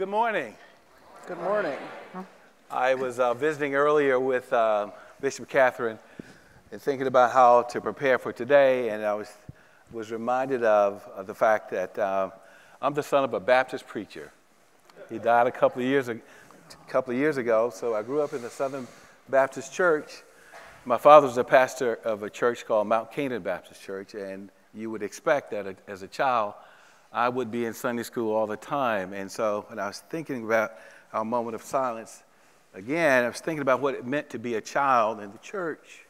Good morning. Good morning. I was visiting earlier with Bishop Katharine and thinking about how to prepare for today, and I was reminded of the fact that I'm the son of a Baptist preacher. He died a couple of years ago, so I grew up in the Southern Baptist Church. My father was a pastor of a church called Mount Canaan Baptist Church, and you would expect that as a child, I would be in Sunday school all the time. And so when I was thinking about our moment of silence, again, I was thinking about what it meant to be a child in the church.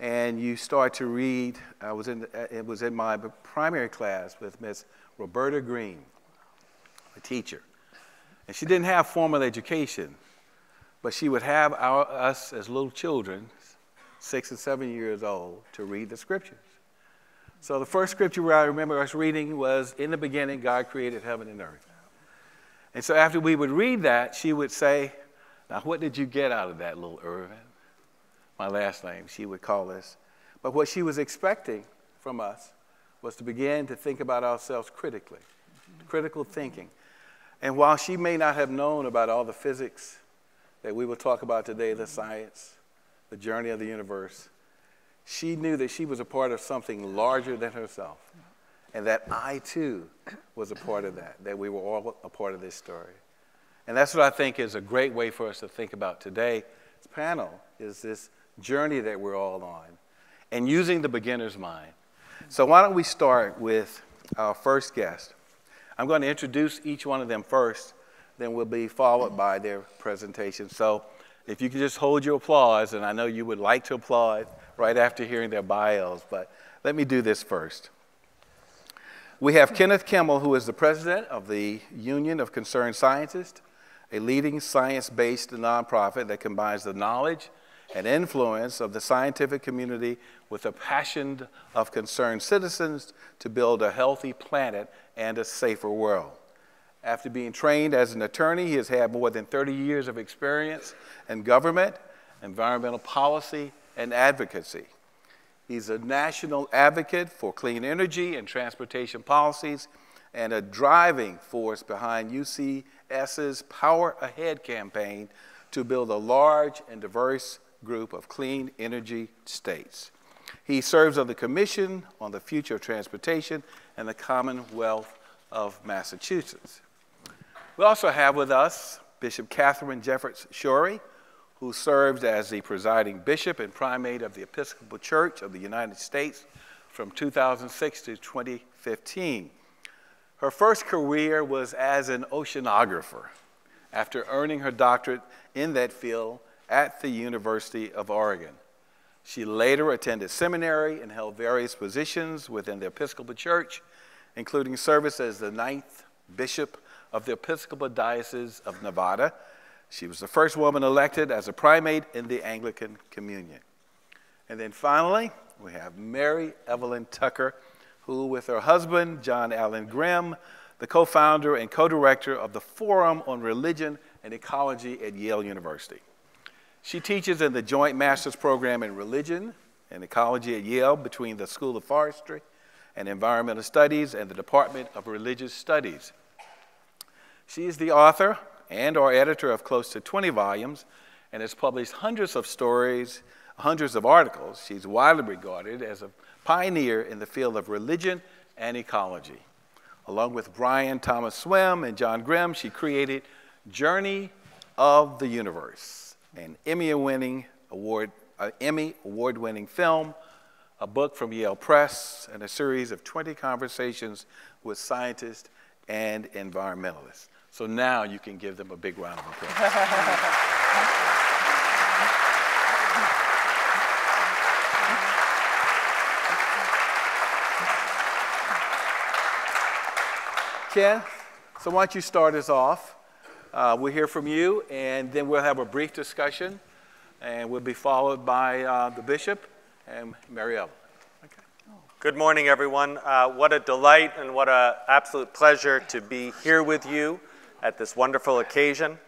And you start to read, it was in my primary class with Miss Roberta Green, a teacher. And she didn't have formal education, but she would have us as little children, 6 and 7 years old, to read the scriptures. So the first scripture I remember us reading was, "In the beginning, God created heaven and earth." And so after we would read that, she would say, "Now, what did you get out of that, little Irvin?" My last name, she would call us. But what she was expecting from us was to begin to think about ourselves critically, critical thinking. And while she may not have known about all the physics that we will talk about today, the science, the journey of the universe, she knew that she was a part of something larger than herself, and that I, too, was a part of that we were all a part of this story. And that's what I think is a great way for us to think about today's panel, is this journey that we're all on, and using the beginner's mind. So why don't we start with our first guest. I'm going to introduce each one of them first, then we'll be followed by their presentation. So if you could just hold your applause, and I know you would like to applaud right after hearing their bios, but let me do this first. We have Kenneth Kimmell, who is the president of the Union of Concerned Scientists, a leading science-based nonprofit that combines the knowledge and influence of the scientific community with a passion of concerned citizens to build a healthy planet and a safer world. After being trained as an attorney, he has had more than 30 years of experience in government, environmental policy, and advocacy. He's a national advocate for clean energy and transportation policies and a driving force behind UCS's Power Ahead campaign to build a large and diverse group of clean energy states. He serves on the Commission on the Future of Transportation and the Commonwealth of Massachusetts. We also have with us Bishop Katharine Jefferts Schori, who served as the presiding bishop and primate of the Episcopal Church of the United States from 2006 to 2015. Her first career was as an oceanographer after earning her doctorate in that field at the University of Oregon. She later attended seminary and held various positions within the Episcopal Church, including service as the 9th bishop of the Episcopal Diocese of Nevada. She was the first woman elected as a primate in the Anglican Communion. And then finally, we have Mary Evelyn Tucker, who with her husband, John Allen Grim, the co-founder and co-director of the Forum on Religion and Ecology at Yale University. She teaches in the Joint Master's Program in Religion and Ecology at Yale between the School of Forestry and Environmental Studies and the Department of Religious Studies. She is the author and or editor of close to 20 volumes and has published hundreds of stories, hundreds of articles. She's widely regarded as a pioneer in the field of religion and ecology. Along with Brian Thomas Swimme and John Grimm, she created Journey of the Universe, an Emmy Award-winning film, a book from Yale Press, and a series of 20 conversations with scientists and environmentalists. So now you can give them a big round of applause. Ken, so why don't you start us off? We'll hear from you, and then we'll have a brief discussion, and we'll be followed by the bishop and Mary Ellen. Okay. Good morning, everyone. What a delight and what an absolute pleasure to be here with you at this wonderful occasion.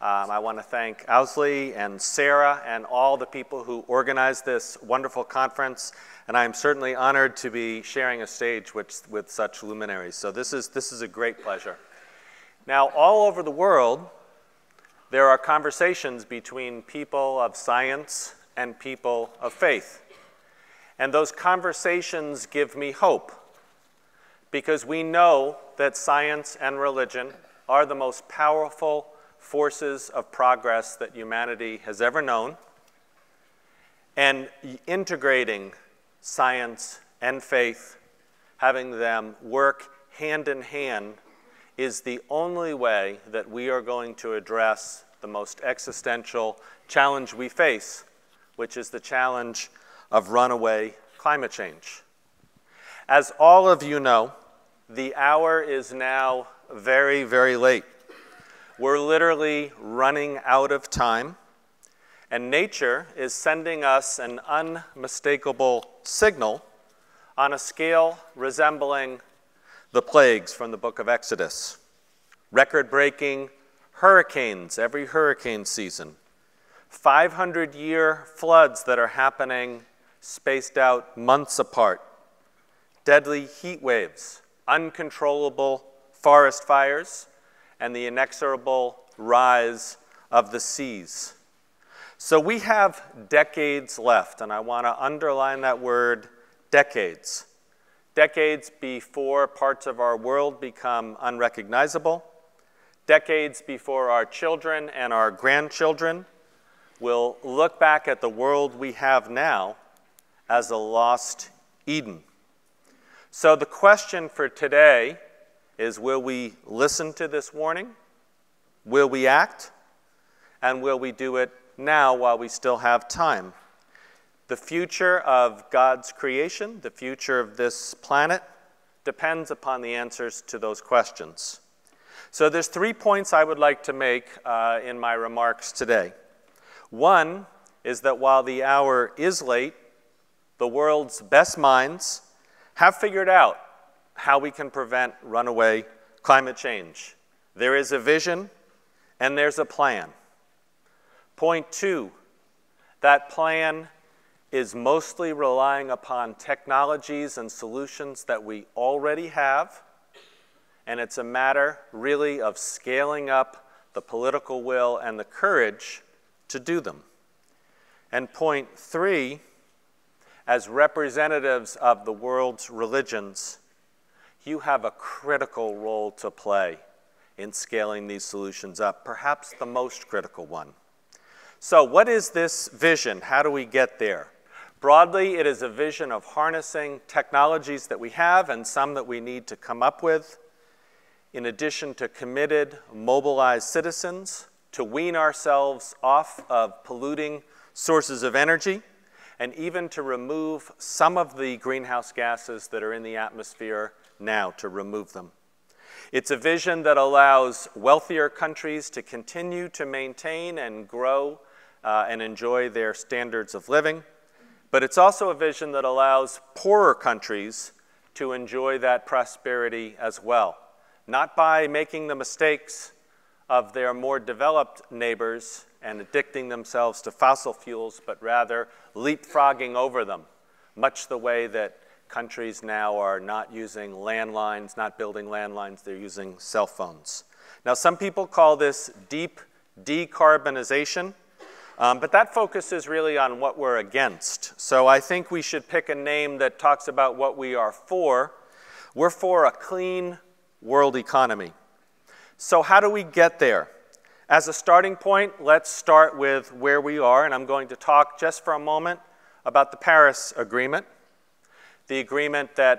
I want to thank Owsley and Sarah and all the people who organized this wonderful conference, and I'm certainly honored to be sharing a stage with such luminaries. So this is a great pleasure. Now, all over the world, there are conversations between people of science and people of faith. And those conversations give me hope, because we know that science and religion are the most powerful forces of progress that humanity has ever known. And integrating science and faith, having them work hand in hand, is the only way that we are going to address the most existential challenge we face, which is the challenge of runaway climate change. As all of you know, the hour is now very, very late. We're literally running out of time, and nature is sending us an unmistakable signal on a scale resembling the plagues from the book of Exodus. Record-breaking hurricanes every hurricane season. 500-year floods that are happening spaced out months apart. Deadly heat waves, uncontrollable forest fires, and the inexorable rise of the seas. So we have decades left, and I want to underline that word, decades. Decades before parts of our world become unrecognizable, decades before our children and our grandchildren will look back at the world we have now as a lost Eden. So the question for today is, will we listen to this warning? Will we act? And will we do it now while we still have time? The future of God's creation, the future of this planet, depends upon the answers to those questions. So there's 3 points I would like to make in my remarks today. One is that while the hour is late, the world's best minds have figured out how we can prevent runaway climate change. There is a vision and there's a plan. Point two, that plan is mostly relying upon technologies and solutions that we already have, and it's a matter really of scaling up the political will and the courage to do them. And point three, as representatives of the world's religions, you have a critical role to play in scaling these solutions up, perhaps the most critical one. So what is this vision? How do we get there? Broadly, it is a vision of harnessing technologies that we have and some that we need to come up with, in addition to committed, mobilized citizens, to wean ourselves off of polluting sources of energy, and even to remove some of the greenhouse gases that are in the atmosphere now, to remove them. It's a vision that allows wealthier countries to continue to maintain and grow and enjoy their standards of living. But it's also a vision that allows poorer countries to enjoy that prosperity as well, not by making the mistakes of their more developed neighbors and addicting themselves to fossil fuels, but rather leapfrogging over them, much the way that countries now are not using landlines, not building landlines, they're using cell phones. Now, some people call this deep decarbonization. But that focuses really on what we're against. So I think we should pick a name that talks about what we are for. We're for a clean world economy. So how do we get there? As a starting point, let's start with where we are, and I'm going to talk just for a moment about the Paris Agreement, the agreement that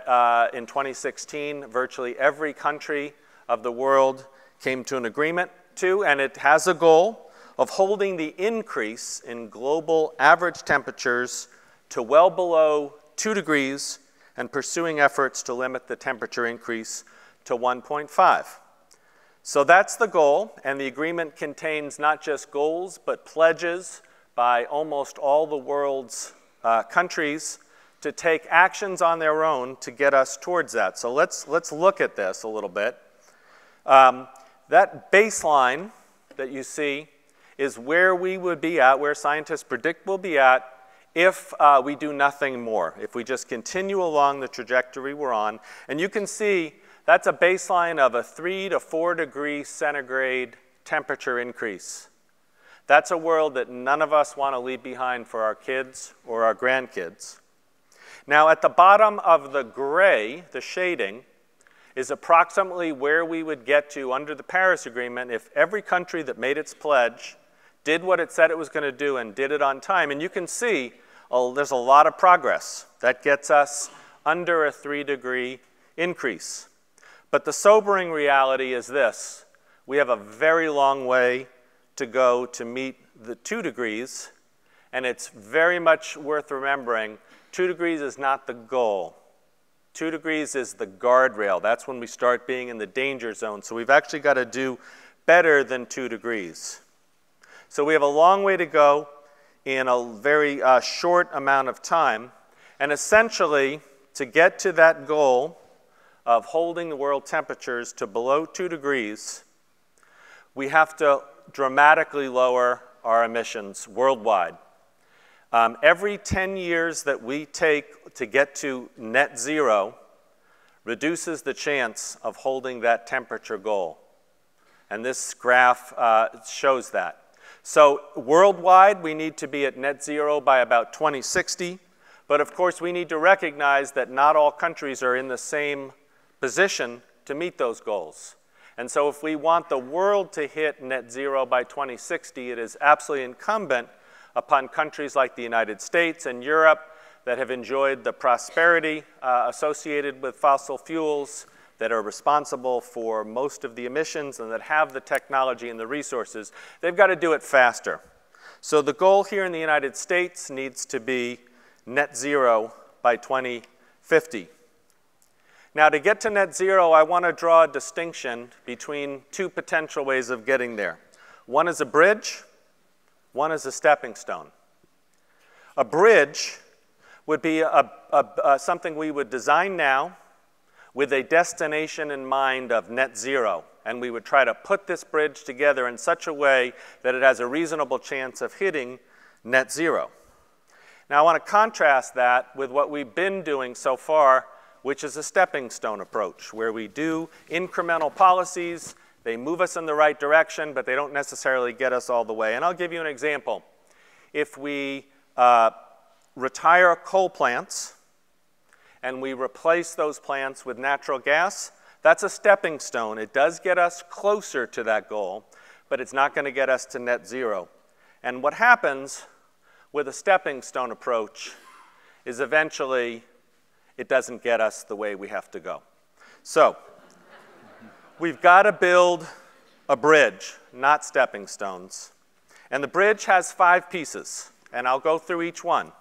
in 2016, virtually every country of the world came to an agreement to, and it has a goal of holding the increase in global average temperatures to well below 2 degrees and pursuing efforts to limit the temperature increase to 1.5. So that's the goal, and the agreement contains not just goals, but pledges by almost all the world's countries to take actions on their own to get us towards that. So let's look at this a little bit. That baseline that you see is where we would be at, where scientists predict we'll be at if we do nothing more, if we just continue along the trajectory we're on. And you can see That's a baseline of a 3 to 4 degree centigrade temperature increase. That's a world that none of us want to leave behind for our kids or our grandkids. Now, at the bottom of the gray, the shading, is approximately where we would get to under the Paris Agreement if every country that made its pledge did what it said it was going to do and did it on time. And you can see there's a lot of progress. That gets us under a 3 degree increase. But the sobering reality is this. We have a very long way to go to meet the 2 degrees, and it's very much worth remembering 2 degrees is not the goal. 2 degrees is the guardrail. That's when we start being in the danger zone. So we've actually got to do better than 2 degrees. So we have a long way to go in a very short amount of time. And essentially, to get to that goal of holding the world temperatures to below 2 degrees, we have to dramatically lower our emissions worldwide. Every 10 years that we take to get to net zero reduces the chance of holding that temperature goal. And this graph shows that. So worldwide, we need to be at net zero by about 2060. But of course, we need to recognize that not all countries are in the same position to meet those goals. And so if we want the world to hit net zero by 2060, it is absolutely incumbent upon countries like the United States and Europe that have enjoyed the prosperity associated with fossil fuels, that are responsible for most of the emissions, and that have the technology and the resources. They've got to do it faster. So the goal here in the United States needs to be net zero by 2050. Now, to get to net zero, I want to draw a distinction between two potential ways of getting there. One is a bridge. One is a stepping stone. A bridge would be something we would design now with a destination in mind of net zero. And we would try to put this bridge together in such a way that it has a reasonable chance of hitting net zero. Now, I want to contrast that with what we've been doing so far, which is a stepping stone approach, where we do incremental policies. They move us in the right direction, but they don't necessarily get us all the way. And I'll give you an example. If we retire coal plants and we replace those plants with natural gas, that's a stepping stone. It does get us closer to that goal, but it's not going to get us to net zero. And what happens with a stepping stone approach is eventually it doesn't get us the way we have to go. So we've got to build a bridge, not stepping stones. And the bridge has 5 pieces, and I'll go through each one.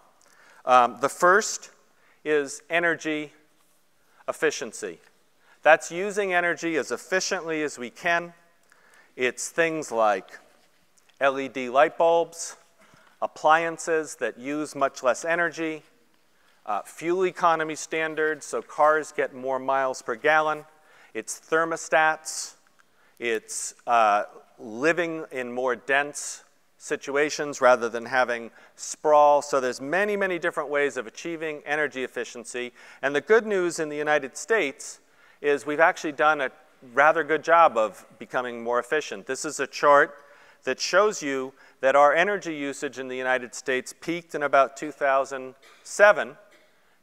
The first is energy efficiency. That's using energy as efficiently as we can. It's things like LED light bulbs, appliances that use much less energy, fuel economy standards, so cars get more miles per gallon. It's thermostats, it's living in more dense situations rather than having sprawl. So there's many, many different ways of achieving energy efficiency. And the good news in the United States is we've actually done a rather good job of becoming more efficient. This is a chart that shows you that our energy usage in the United States peaked in about 2007,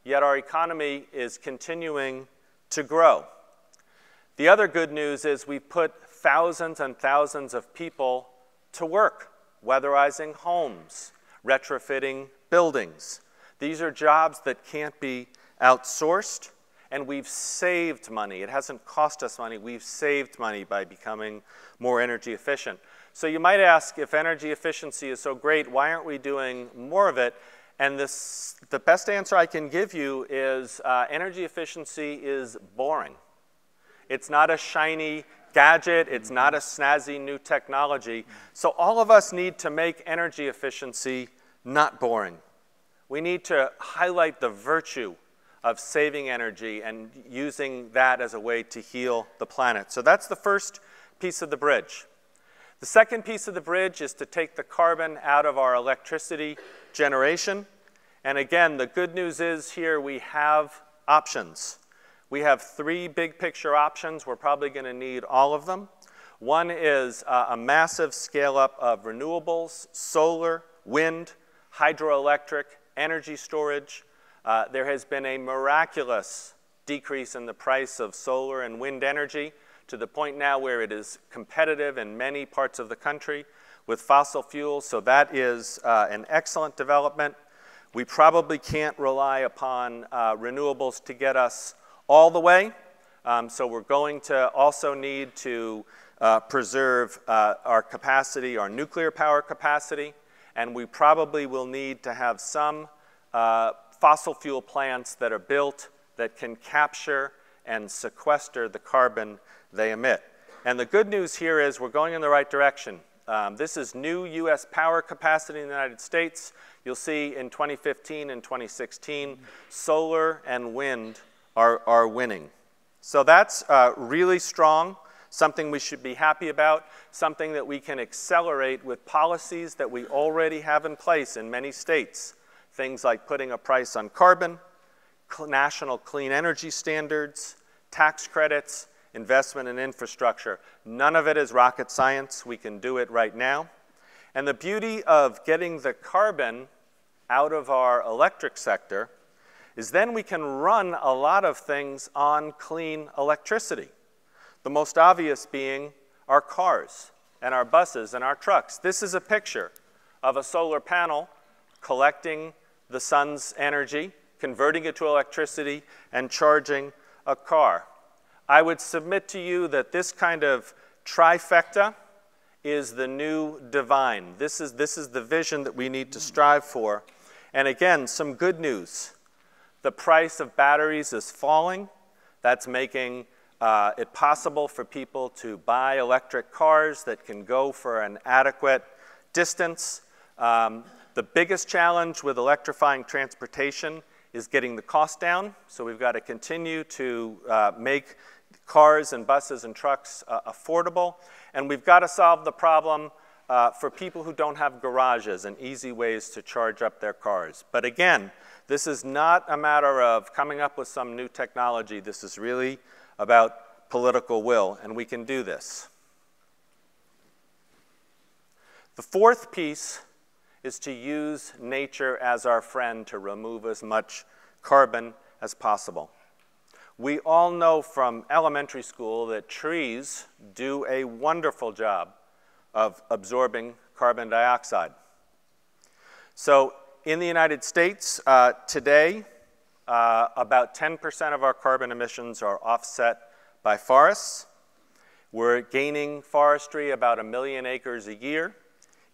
yet our economy is continuing to grow. The other good news is we've put thousands and thousands of people to work, weatherizing homes, retrofitting buildings. These are jobs that can't be outsourced, and we've saved money. It hasn't cost us money. We've saved money by becoming more energy efficient. So you might ask, if energy efficiency is so great, why aren't we doing more of it? And the best answer I can give you is energy efficiency is boring. It's not a shiny gadget. It's not a snazzy new technology. So all of us need to make energy efficiency not boring. We need to highlight the virtue of saving energy and using that as a way to heal the planet. So that's the first piece of the bridge. The second piece of the bridge is to take the carbon out of our electricity generation. And again, the good news is here we have options. We have three big picture options. We're probably going to need all of them. One is a massive scale up of renewables, solar, wind, hydroelectric, energy storage. There has been a miraculous decrease in the price of solar and wind energy to the point now where it is competitive in many parts of the country with fossil fuels, so that is an excellent development. We probably can't rely upon renewables to get us all the way, so we're going to also need to preserve our capacity, our nuclear power capacity, and we probably will need to have some fossil fuel plants that are built that can capture and sequester the carbon they emit. And the good news here is we're going in the right direction. This is new U.S. power capacity in the United States. You'll see in 2015 and 2016, solar and wind are winning. So that's really strong. Something we should be happy about, something that we can accelerate with policies that we already have in place in many states. Things like putting a price on carbon, national clean energy standards, tax credits, investment in infrastructure. None of it is rocket science. We can do it right now. And the beauty of getting the carbon out of our electric sector is then we can run a lot of things on clean electricity. The most obvious being our cars and our buses and our trucks. This is a picture of a solar panel collecting the sun's energy, converting it to electricity, and charging a car. I would submit to you that this kind of trifecta is the new divine. This is the vision that we need to strive for. And again, some good news. The price of batteries is falling. That's making it's possible for people to buy electric cars that can go for an adequate distance. The biggest challenge with electrifying transportation is getting the cost down. So we've got to continue to make cars and buses and trucks affordable. And we've got to solve the problem for people who don't have garages and easy ways to charge up their cars. But again, this is not a matter of coming up with some new technology. This is really about political will, and we can do this. The fourth piece is to use nature as our friend to remove as much carbon as possible. We all know from elementary school that trees do a wonderful job of absorbing carbon dioxide. So in the United States today, about 10% of our carbon emissions are offset by forests. We're gaining forestry about 1 million acres a year.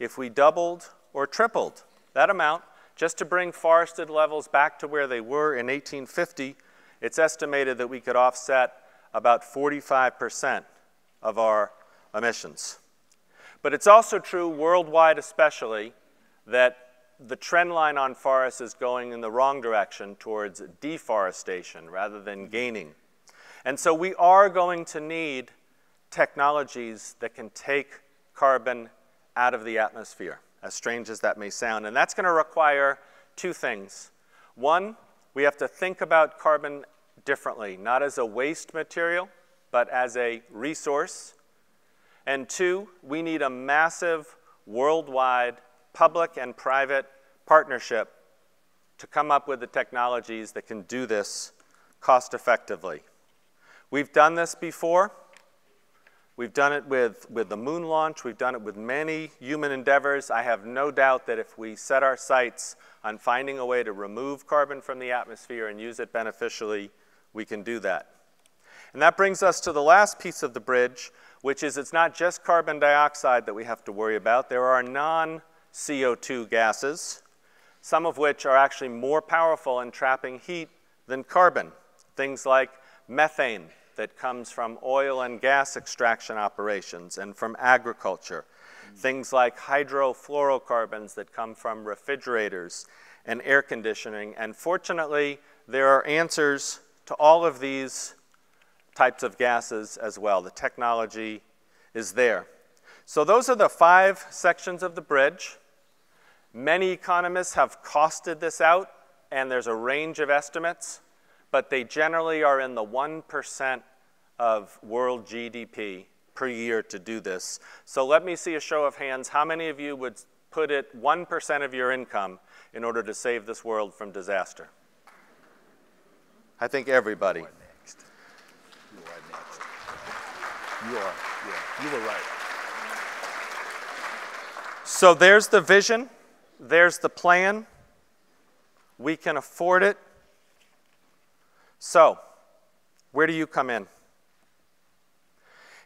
If we doubled or tripled that amount, just to bring forested levels back to where they were in 1850, it's estimated that we could offset about 45% of our emissions. But it's also true worldwide especially that the trend line on forests is going in the wrong direction towards deforestation rather than gaining. And so we are going to need technologies that can take carbon out of the atmosphere, as strange as that may sound. And that's going to require two things. One, we have to think about carbon differently, not as a waste material, but as a resource. And two, we need a massive worldwide public and private partnership to come up with the technologies that can do this cost effectively. We've done this before. We've done it with the moon launch. We've done it with many human endeavors. I have no doubt that if we set our sights on finding a way to remove carbon from the atmosphere and use it beneficially, we can do that. And that brings us to the last piece of the bridge, which is it's not just carbon dioxide that we have to worry about. There are non-CO2 gases, some of which are actually more powerful in trapping heat than carbon. Things like methane that comes from oil and gas extraction operations and from agriculture. Things like hydrofluorocarbons that come from refrigerators and air conditioning. And fortunately, there are answers to all of these types of gases as well. The technology is there. So those are the five sections of the bridge. Many economists have costed this out, and there's a range of estimates, but they generally are in the 1% of world GDP per year to do this. So let me see a show of hands. How many of you would put it 1% of your income in order to save this world from disaster? I think everybody. You are next. You are next. You are, yeah, you were right. So there's the vision. There's the plan. We can afford it. So, where do you come in?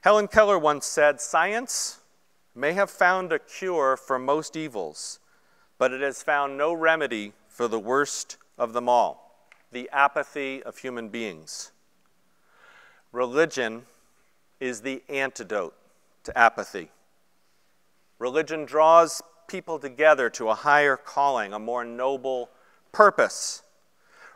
Helen Keller once said, "Science may have found a cure for most evils, but it has found no remedy for the worst of them all, the apathy of human beings. Religion is the antidote to apathy. Religion draws people together to a higher calling, a more noble purpose.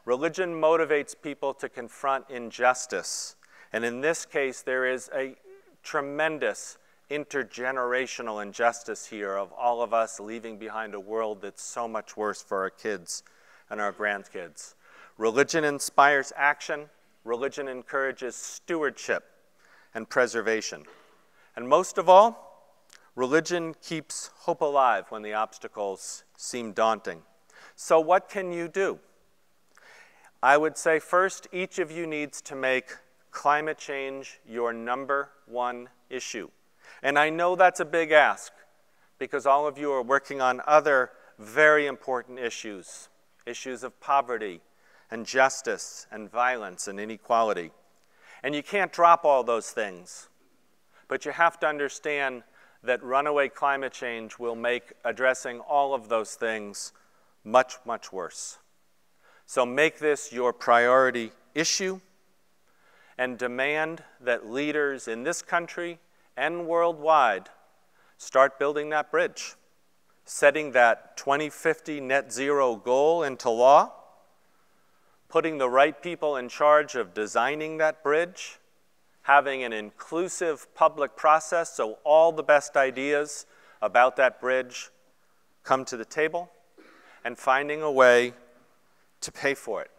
Religion motivates people to confront injustice. And in this case, there is a tremendous intergenerational injustice here of all of us leaving behind a world that's so much worse for our kids and our grandkids. Religion inspires action. Religion encourages stewardship and preservation. And most of all, religion keeps hope alive when the obstacles seem daunting." So what can you do? I would say first, each of you needs to make climate change your #1 issue. And I know that's a big ask because all of you are working on other very important issues, issues of poverty and justice and violence and inequality. And you can't drop all those things, but you have to understand that runaway climate change will make addressing all of those things much, much worse. So make this your priority issue and demand that leaders in this country and worldwide start building that bridge, setting that 2050 net zero goal into law, putting the right people in charge of designing that bridge, having an inclusive public process so all the best ideas about that bridge come to the table, and finding a way to pay for it.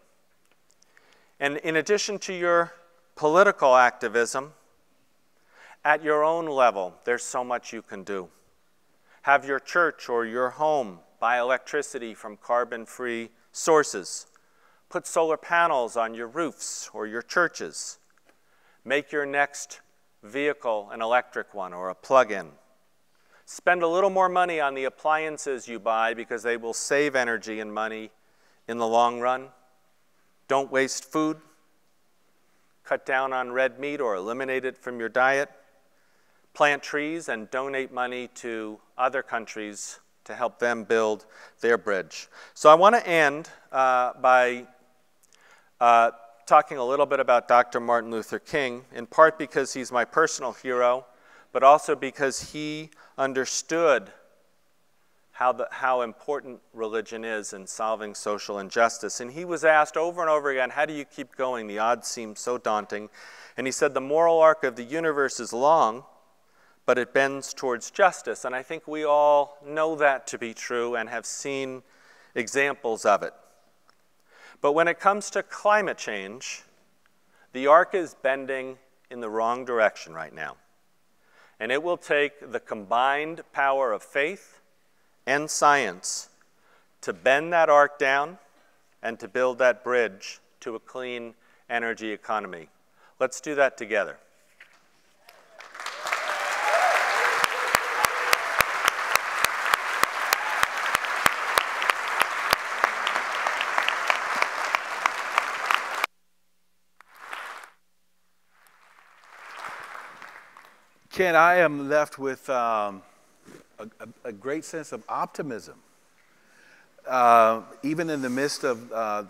And in addition to your political activism, at your own level, there's so much you can do. Have your church or your home buy electricity from carbon-free sources. Put solar panels on your roofs or your churches. Make your next vehicle an electric one or a plug-in. Spend a little more money on the appliances you buy because they will save energy and money in the long run. Don't waste food. Cut down on red meat or eliminate it from your diet. Plant trees and donate money to other countries to help them build their bridge. So I want to end by talking a little bit about Dr. Martin Luther King, in part because he's my personal hero, but also because he understood how important religion is in solving social injustice. And he was asked over and over again, how do you keep going? The odds seem so daunting. And he said, the moral arc of the universe is long, but it bends towards justice. And I think we all know that to be true and have seen examples of it. But when it comes to climate change, the arc is bending in the wrong direction right now. And it will take the combined power of faith and science to bend that arc down and to build that bridge to a clean energy economy. Let's do that together. Ken, I am left with a great sense of optimism. Even in the midst of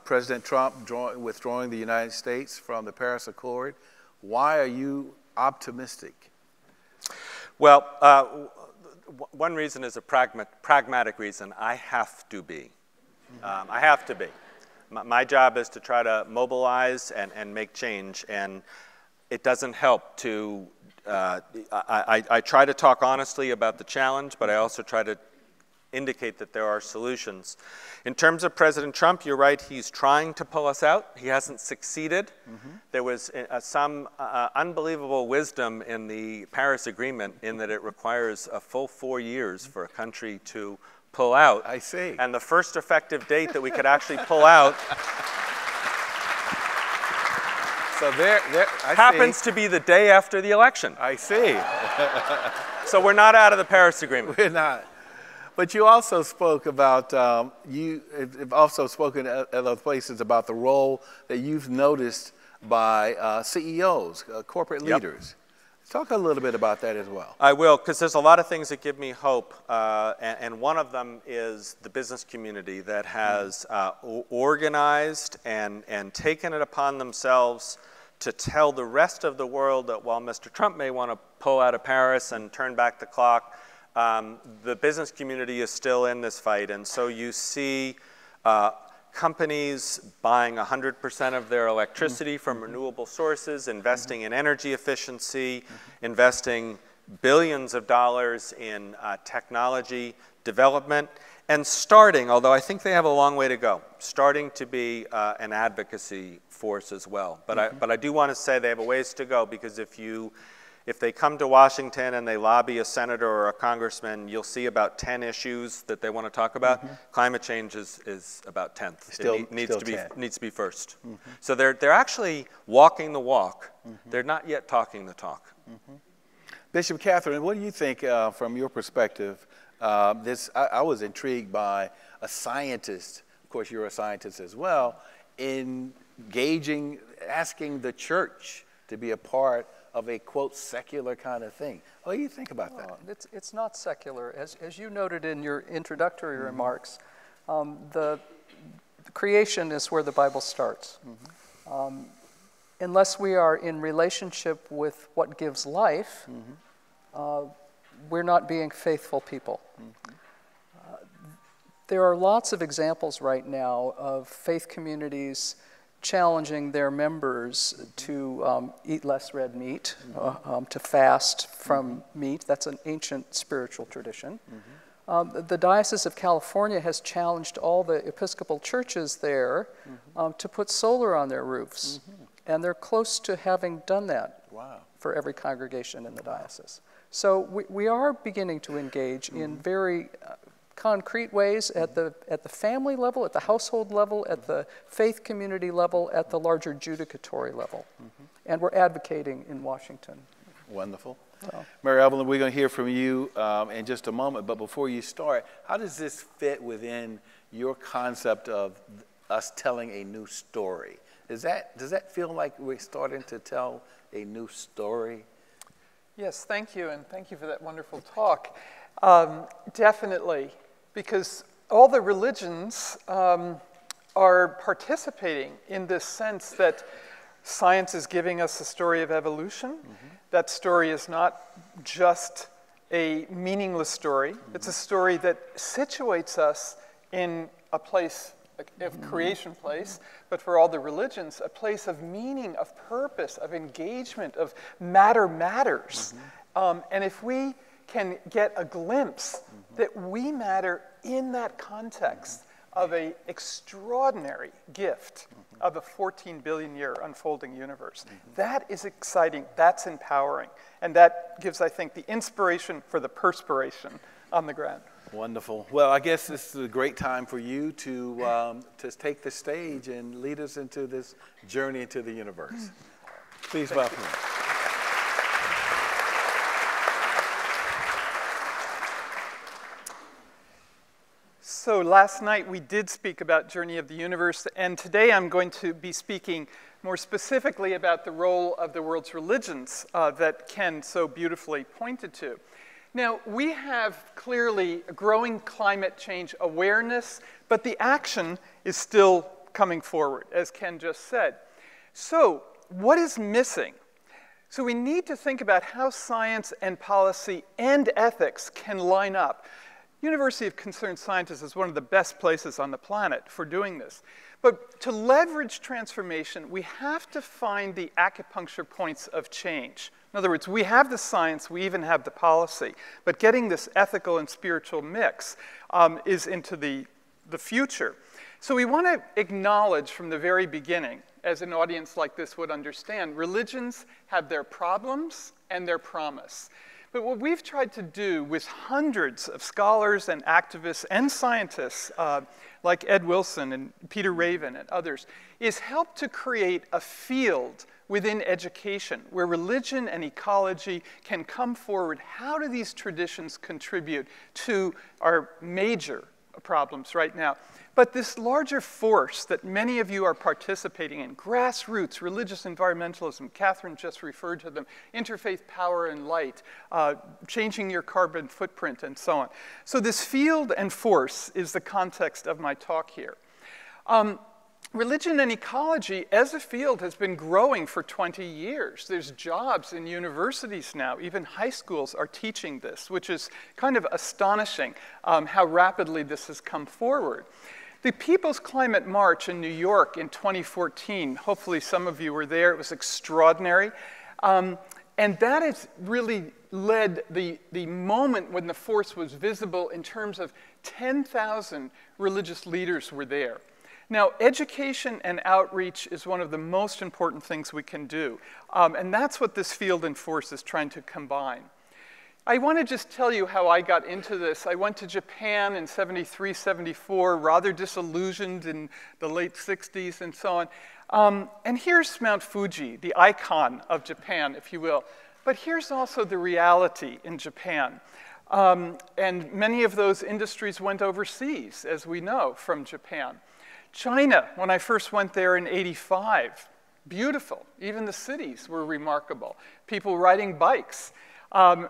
President Trump withdrawing the United States from the Paris Accord, why are you optimistic? Well, one reason is a pragmatic reason. I have to be. I have to be. My job is to try to mobilize and make change, and it doesn't help to I try to talk honestly about the challenge, but I also try to indicate that there are solutions. In terms of President Trump, you're right, he's trying to pull us out. He hasn't succeeded. Mm-hmm. There was some unbelievable wisdom in the Paris Agreement in that it requires a full 4 years for a country to pull out. I see. And the first effective date that we could actually pull out so there happens to be the day after the election. I see. So we're not out of the Paris Agreement. We're not. But you also spoke about, you have also spoken at other places about the role that you've noticed by CEOs, corporate leaders. Yep. Talk a little bit about that as well. I will, because there's a lot of things that give me hope, and one of them is the business community that has organized and taken it upon themselves to tell the rest of the world that while Mr. Trump may want to pull out of Paris and turn back the clock, the business community is still in this fight, and so you see companies buying 100% of their electricity from renewable sources, investing in energy efficiency, investing billions of dollars in technology development, and starting, although I think they have a long way to go, starting to be an advocacy force as well. But, I do want to say they have a ways to go, because if they come to Washington and they lobby a senator or a congressman, you'll see about 10 issues that they want to talk about. Climate change is about 10th. Still, it needs to be first. So they're actually walking the walk. They're not yet talking the talk. Bishop Katharine, what do you think from your perspective? I was intrigued by a scientist, of course you're a scientist as well, engaging, asking the church to be a part of a, quote, secular kind of thing. What do you think about that? It's not secular. As you noted in your introductory remarks, the creation is where the Bible starts. Unless we are in relationship with what gives life, we're not being faithful people. There are lots of examples right now of faith communities challenging their members to eat less red meat, to fast from meat. That's an ancient spiritual tradition. The Diocese of California has challenged all the Episcopal churches there to put solar on their roofs. And they're close to having done that for every congregation in the diocese. So we are beginning to engage in very concrete ways at the family level, at the household level, at the faith community level, at the larger judicatory level. And we're advocating in Washington. Wonderful. So. Mary Evelyn, we're going to hear from you in just a moment, but before you start, how does this fit within your concept of us telling a new story? Does that feel like we're starting to tell a new story? Yes, thank you, and thank you for that wonderful talk. Definitely. Because all the religions are participating in this sense that science is giving us the story of evolution. That story is not just a meaningless story. It's a story that situates us in a place, a creation place, but for all the religions, a place of meaning, of purpose, of engagement, of matter matters. And if we can get a glimpse that we matter in that context of an extraordinary gift of a 14 billion year unfolding universe. That is exciting, that's empowering, and that gives, I think, the inspiration for the perspiration on the ground. Wonderful. Well, I guess this is a great time for you to take the stage and lead us into this journey into the universe. Please welcome. So last night we did speak about Journey of the Universe, and today I'm going to be speaking more specifically about the role of the world's religions that Ken so beautifully pointed to. Now, we have clearly a growing climate change awareness, but the action is still coming forward, as Ken just said. So what is missing? So we need to think about how science and policy and ethics can line up. University of Concerned Scientists is one of the best places on the planet for doing this. But to leverage transformation, we have to find the acupuncture points of change. In other words, we have the science, we even have the policy, but getting this ethical and spiritual mix is into the future. So we want to acknowledge from the very beginning, as an audience like this would understand, religions have their problems and their promise. But what we've tried to do with hundreds of scholars and activists and scientists like Ed Wilson and Peter Raven and others is help to create a field within education where religion and ecology can come forward. How do these traditions contribute to our major problems right now? But this larger force that many of you are participating in, grassroots, religious environmentalism, Katharine just referred to them, interfaith power and light, changing your carbon footprint, and so on. So this field and force is the context of my talk here. Religion and ecology as a field has been growing for 20 years. There's jobs in universities now. Even high schools are teaching this, which is kind of astonishing how rapidly this has come forward. The People's Climate March in New York in 2014, hopefully some of you were there, it was extraordinary. And that has really led the moment when the force was visible in terms of 10,000 religious leaders were there. Now, education and outreach is one of the most important things we can do, and that's what this field and force is trying to combine. I want to just tell you how I got into this. I went to Japan in 73, 74, rather disillusioned in the late 60s and so on. And here's Mount Fuji, the icon of Japan, if you will. But here's also the reality in Japan. And many of those industries went overseas, as we know, from Japan. China, when I first went there in '85, beautiful. Even the cities were remarkable. People riding bikes.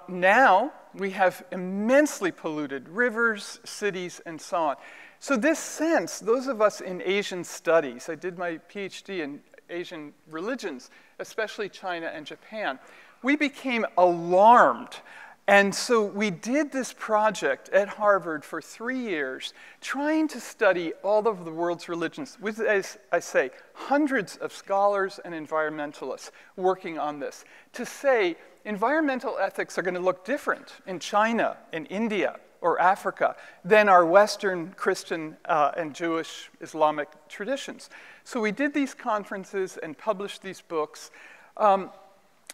Now, we have immensely polluted rivers, cities, and so on. So this sense, those of us in Asian studies, I did my PhD in Asian religions, especially China and Japan, we became alarmed. And so we did this project at Harvard for 3 years, trying to study all of the world's religions with, as I say, hundreds of scholars and environmentalists working on this, to say environmental ethics are going to look different in China, in India, or Africa than our Western Christian and Jewish Islamic traditions. So we did these conferences and published these books.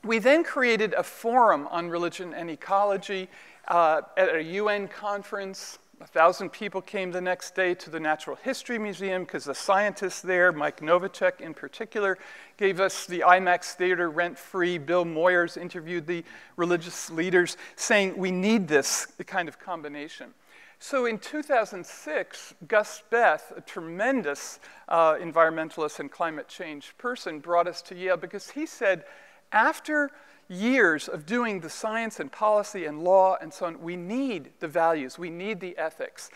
We then created a forum on religion and ecology at a UN conference. 1,000 people came the next day to the Natural History Museum because the scientists there, Mike Novacek in particular, gave us the IMAX theater rent-free. Bill Moyers interviewed the religious leaders saying, we need this kind of combination. So in 2006, Gus Beth, a tremendous environmentalist and climate change person, brought us to Yale because he said, after years of doing the science and policy and law and so on, we need the values, we need the ethics.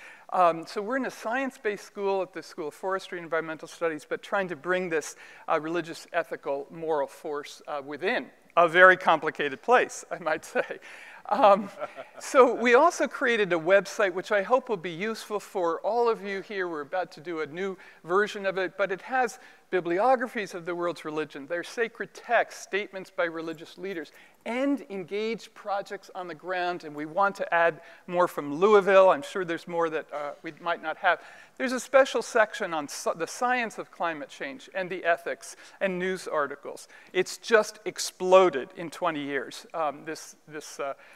So we're in a science-based school at the School of Forestry and Environmental Studies, but trying to bring this religious, ethical, moral force within a very complicated place, I might say. So we also created a website, which I hope will be useful for all of you here. We're about to do a new version of it, but it has bibliographies of the world's religion, their sacred texts, statements by religious leaders, and engaged projects on the ground. And we want to add more from Louisville. I'm sure there's more that we might not have. There's a special section on the science of climate change and the ethics and news articles. It's just exploded in 20 years, this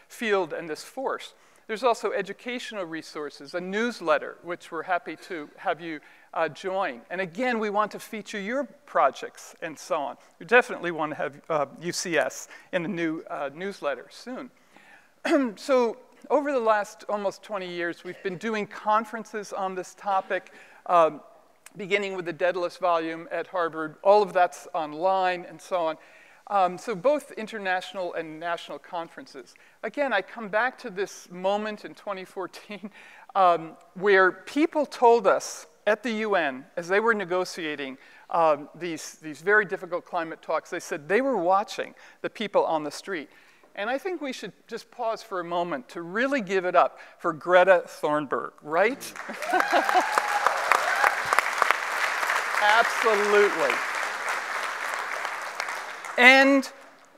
field and this force. There's also educational resources, a newsletter, which we're happy to have you join. And again, we want to feature your projects and so on. We definitely want to have UCS in a new newsletter soon. So over the last almost 20 years, we've been doing conferences on this topic, beginning with the Daedalus volume at Harvard. All of that's online and so on. So both international and national conferences. Again, I come back to this moment in 2014 where people told us at the UN, as they were negotiating these very difficult climate talks, they said they were watching the people on the street. And I think we should just pause for a moment to really give it up for Greta Thunberg, right? Absolutely. And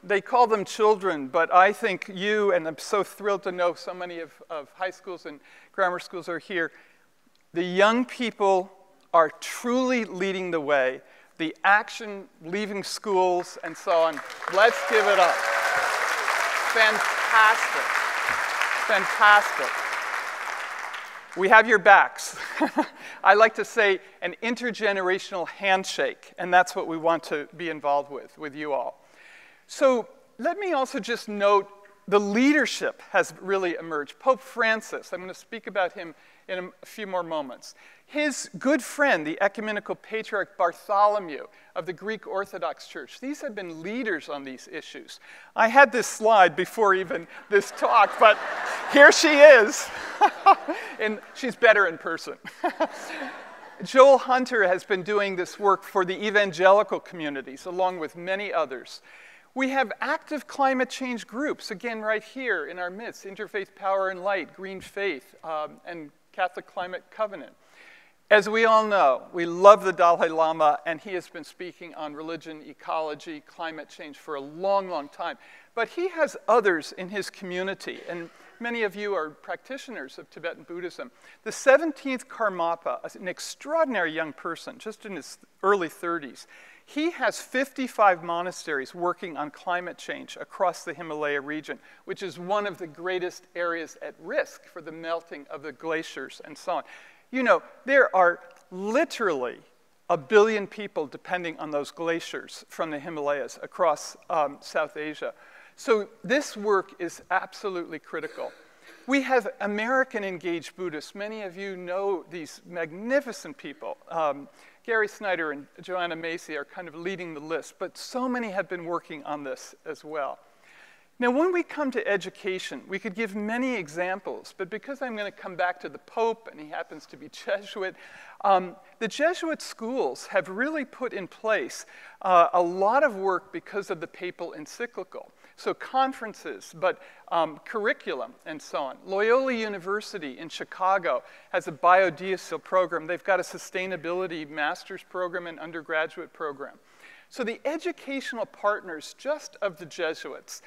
They call them children, but I think you, and I'm so thrilled to know so many of high schools and grammar schools are here, the young people are truly leading the way. The action, leaving schools, and so on. Let's give it up. Fantastic. Fantastic. We have your backs. I like to say an intergenerational handshake, and that's what we want to be involved with you all. So let me also just note the leadership has really emerged. Pope Francis, I'm going to speak about him in a few more moments. His good friend, the Ecumenical Patriarch Bartholomew of the Greek Orthodox Church. These have been leaders on these issues. I had this slide before even this talk, but here she is. And she's better in person. Joel Hunter has been doing this work for the evangelical communities, along with many others. We have active climate change groups, again, right here in our midst, Interfaith Power and Light, Green Faith, and Catholic Climate Covenant. As we all know, we love the Dalai Lama, and he has been speaking on religion, ecology, climate change for a long, long time. But he has others in his community, and many of you are practitioners of Tibetan Buddhism. The 17th Karmapa, an extraordinary young person, just in his early 30s, he has 55 monasteries working on climate change across the Himalaya region, which is one of the greatest areas at risk for the melting of the glaciers and so on. You know, there are literally 1 billion people depending on those glaciers from the Himalayas across South Asia. So this work is absolutely critical. We have American engaged Buddhists. Many of you know these magnificent people. Gary Snyder and Joanna Macy are kind of leading the list, but so many have been working on this as well. Now, when we come to education, we could give many examples, but because I'm going to come back to the Pope, and he happens to be Jesuit, the Jesuit schools have really put in place a lot of work because of the papal encyclical. So conferences, but curriculum, and so on. Loyola University in Chicago has a biodiesel program. They've got a sustainability master's program and undergraduate program. So the educational partners just of the Jesuits,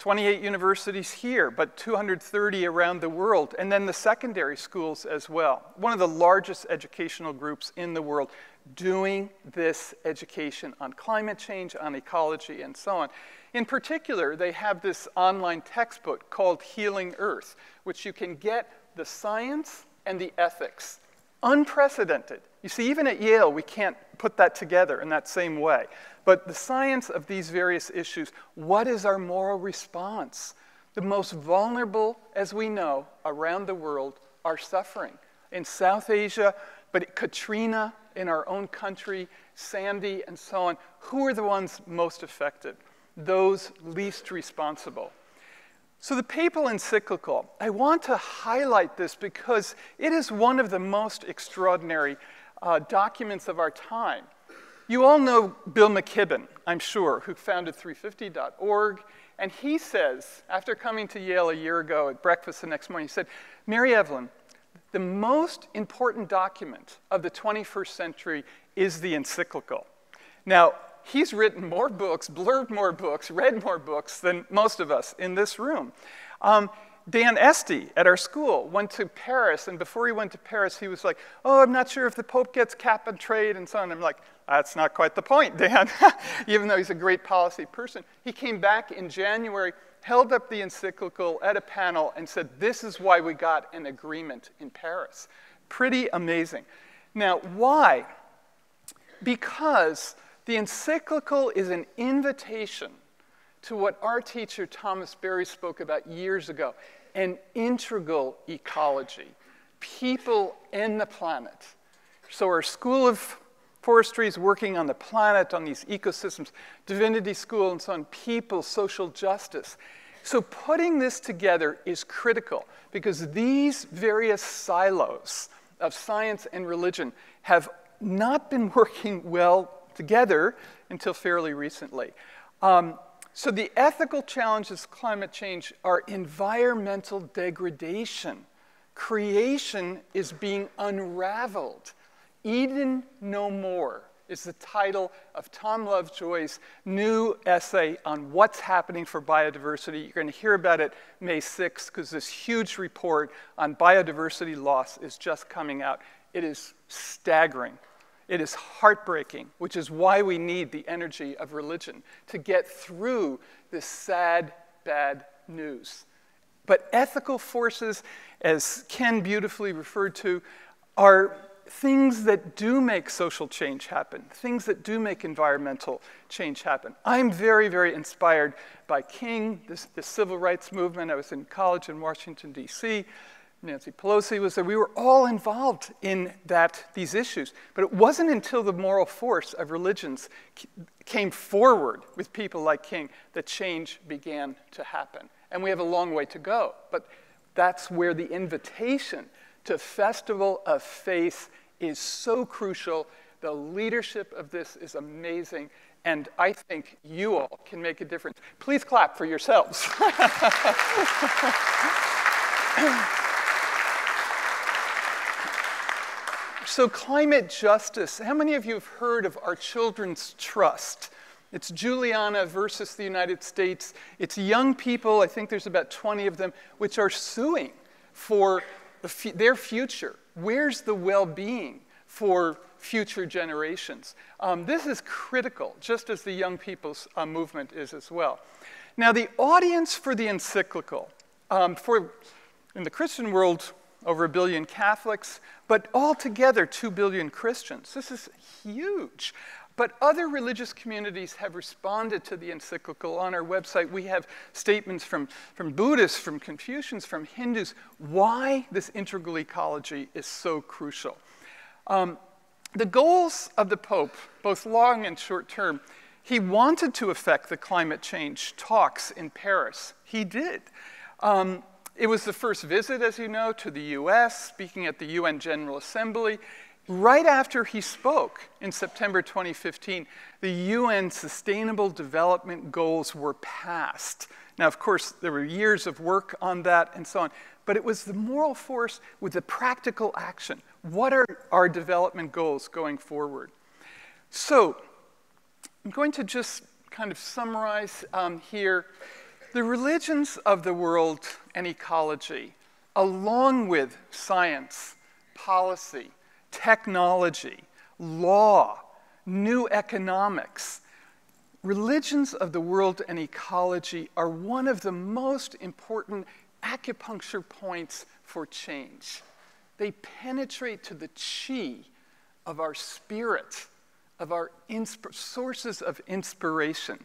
28 universities here, but 230 around the world, and then the secondary schools as well. One of the largest educational groups in the world doing this education on climate change, on ecology, and so on. In particular, they have this online textbook called Healing Earth, which you can get the science and the ethics. Unprecedented. You see, even at Yale, we can't put that together in that same way. But the science of these various issues, what is our moral response? The most vulnerable, as we know, around the world are suffering. In South Asia, but Katrina, in our own country, Sandy, and so on, who are the ones most affected? Those least responsible. So the papal encyclical, I want to highlight this because it is one of the most extraordinary documents of our time. You all know Bill McKibben, I'm sure, who founded 350.org, and he says, after coming to Yale a year ago at breakfast the next morning, he said, Mary Evelyn, the most important document of the 21st century is the encyclical. Now, he's written more books, blurbed more books, read more books than most of us in this room. Dan Este at our school went to Paris, and before he went to Paris, he was like, oh, I'm not sure if the Pope gets cap and trade and so on. I'm like, that's not quite the point, Dan, even though he's a great policy person. He came back in January, held up the encyclical at a panel, and said, this is why we got an agreement in Paris. Pretty amazing. Now, why? Because the encyclical is an invitation to what our teacher Thomas Berry spoke about years ago, an integral ecology, people and the planet. So our School of Forestry is working on the planet, on these ecosystems, Divinity School and so on, people, social justice. So putting this together is critical because these various silos of science and religion have not been working well together until fairly recently. So the ethical challenges of climate change are environmental degradation. Creation is being unraveled. Eden no more is the title of Tom Lovejoy's new essay on what's happening for biodiversity. You're going to hear about it May 6th because this huge report on biodiversity loss is just coming out. It is staggering. It is heartbreaking, which is why we need the energy of religion to get through this sad, bad news. But ethical forces, as Ken beautifully referred to, are things that do make social change happen, things that do make environmental change happen. I'm very, very inspired by King, the civil rights movement. I was in college in Washington, D.C. Nancy Pelosi was there. We were all involved in these issues. But it wasn't until the moral force of religions came forward with people like King that change began to happen. And we have a long way to go. But that's where the invitation to Festival of Faith is so crucial. The leadership of this is amazing. And I think you all can make a difference. Please clap for yourselves. So climate justice, how many of you have heard of Our Children's Trust? It's Juliana versus the United States. It's young people, I think there's about 20 of them, which are suing for their future. Where's the well-being for future generations? This is critical, just as the young people's movement is as well. Now the audience for the encyclical, in the Christian world, over 1 billion Catholics, but altogether 2 billion Christians. This is huge. But other religious communities have responded to the encyclical. On our website, we have statements from Buddhists, from Confucians, from Hindus, why this integral ecology is so crucial. The goals of the Pope, both long and short term, he wanted to affect the climate change talks in Paris. He did. It was the first visit, as you know, to the US, speaking at the UN General Assembly. Right after he spoke in September 2015, the UN Sustainable Development Goals were passed. Now, of course, there were years of work on that and so on, but it was the moral force with the practical action. What are our development goals going forward? So I'm going to just kind of summarize here. The religions of the world and ecology, along with science, policy, technology, law, new economics, religions of the world and ecology are one of the most important acupuncture points for change. They penetrate to the chi of our spirit, of our sources of inspiration.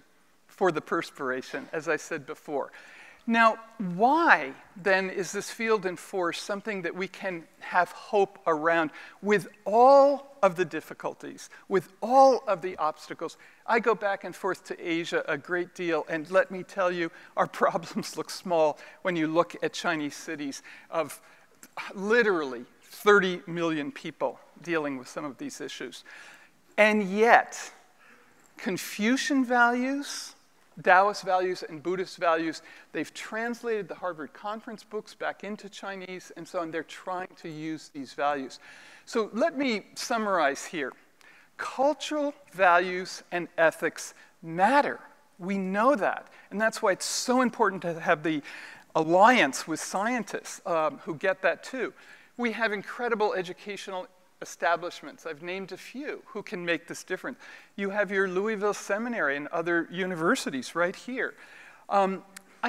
For the perspiration, as I said before. Now, why then is this field and force something that we can have hope around with all of the difficulties, with all of the obstacles? I go back and forth to Asia a great deal, and let me tell you, our problems look small when you look at Chinese cities of literally 30 million people dealing with some of these issues. And yet, Confucian values, Taoist values and Buddhist values. They've translated the Harvard Conference books back into Chinese and so on. They're trying to use these values. So let me summarize here. Cultural values and ethics matter. We know that. And that's why it's so important to have the alliance with scientists who get that too. We have incredible educational establishments. I've named a few who can make this difference. You have your Louisville Seminary and other universities right here. I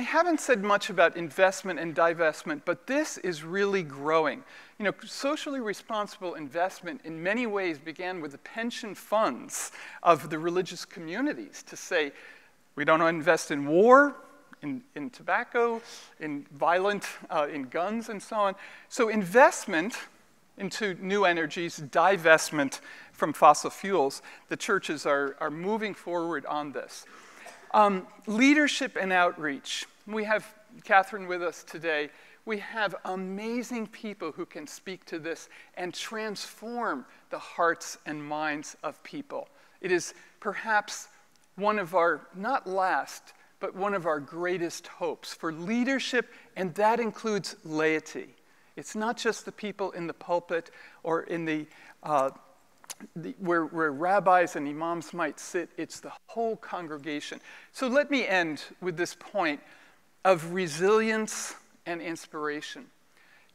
haven't said much about investment and divestment, but this is really growing. You know, socially responsible investment in many ways began with the pension funds of the religious communities to say, we don't want to invest in war, in tobacco, in violent, in guns and so on. So investment into new energies, divestment from fossil fuels. The churches are moving forward on this. Leadership and outreach. We have Katharine with us today. We have amazing people who can speak to this and transform the hearts and minds of people. It is perhaps one of our, not last, but one of our greatest hopes for leadership, and that includes laity. It's not just the people in the pulpit or in the where rabbis and imams might sit, it's the whole congregation. So let me end with this point of resilience and inspiration.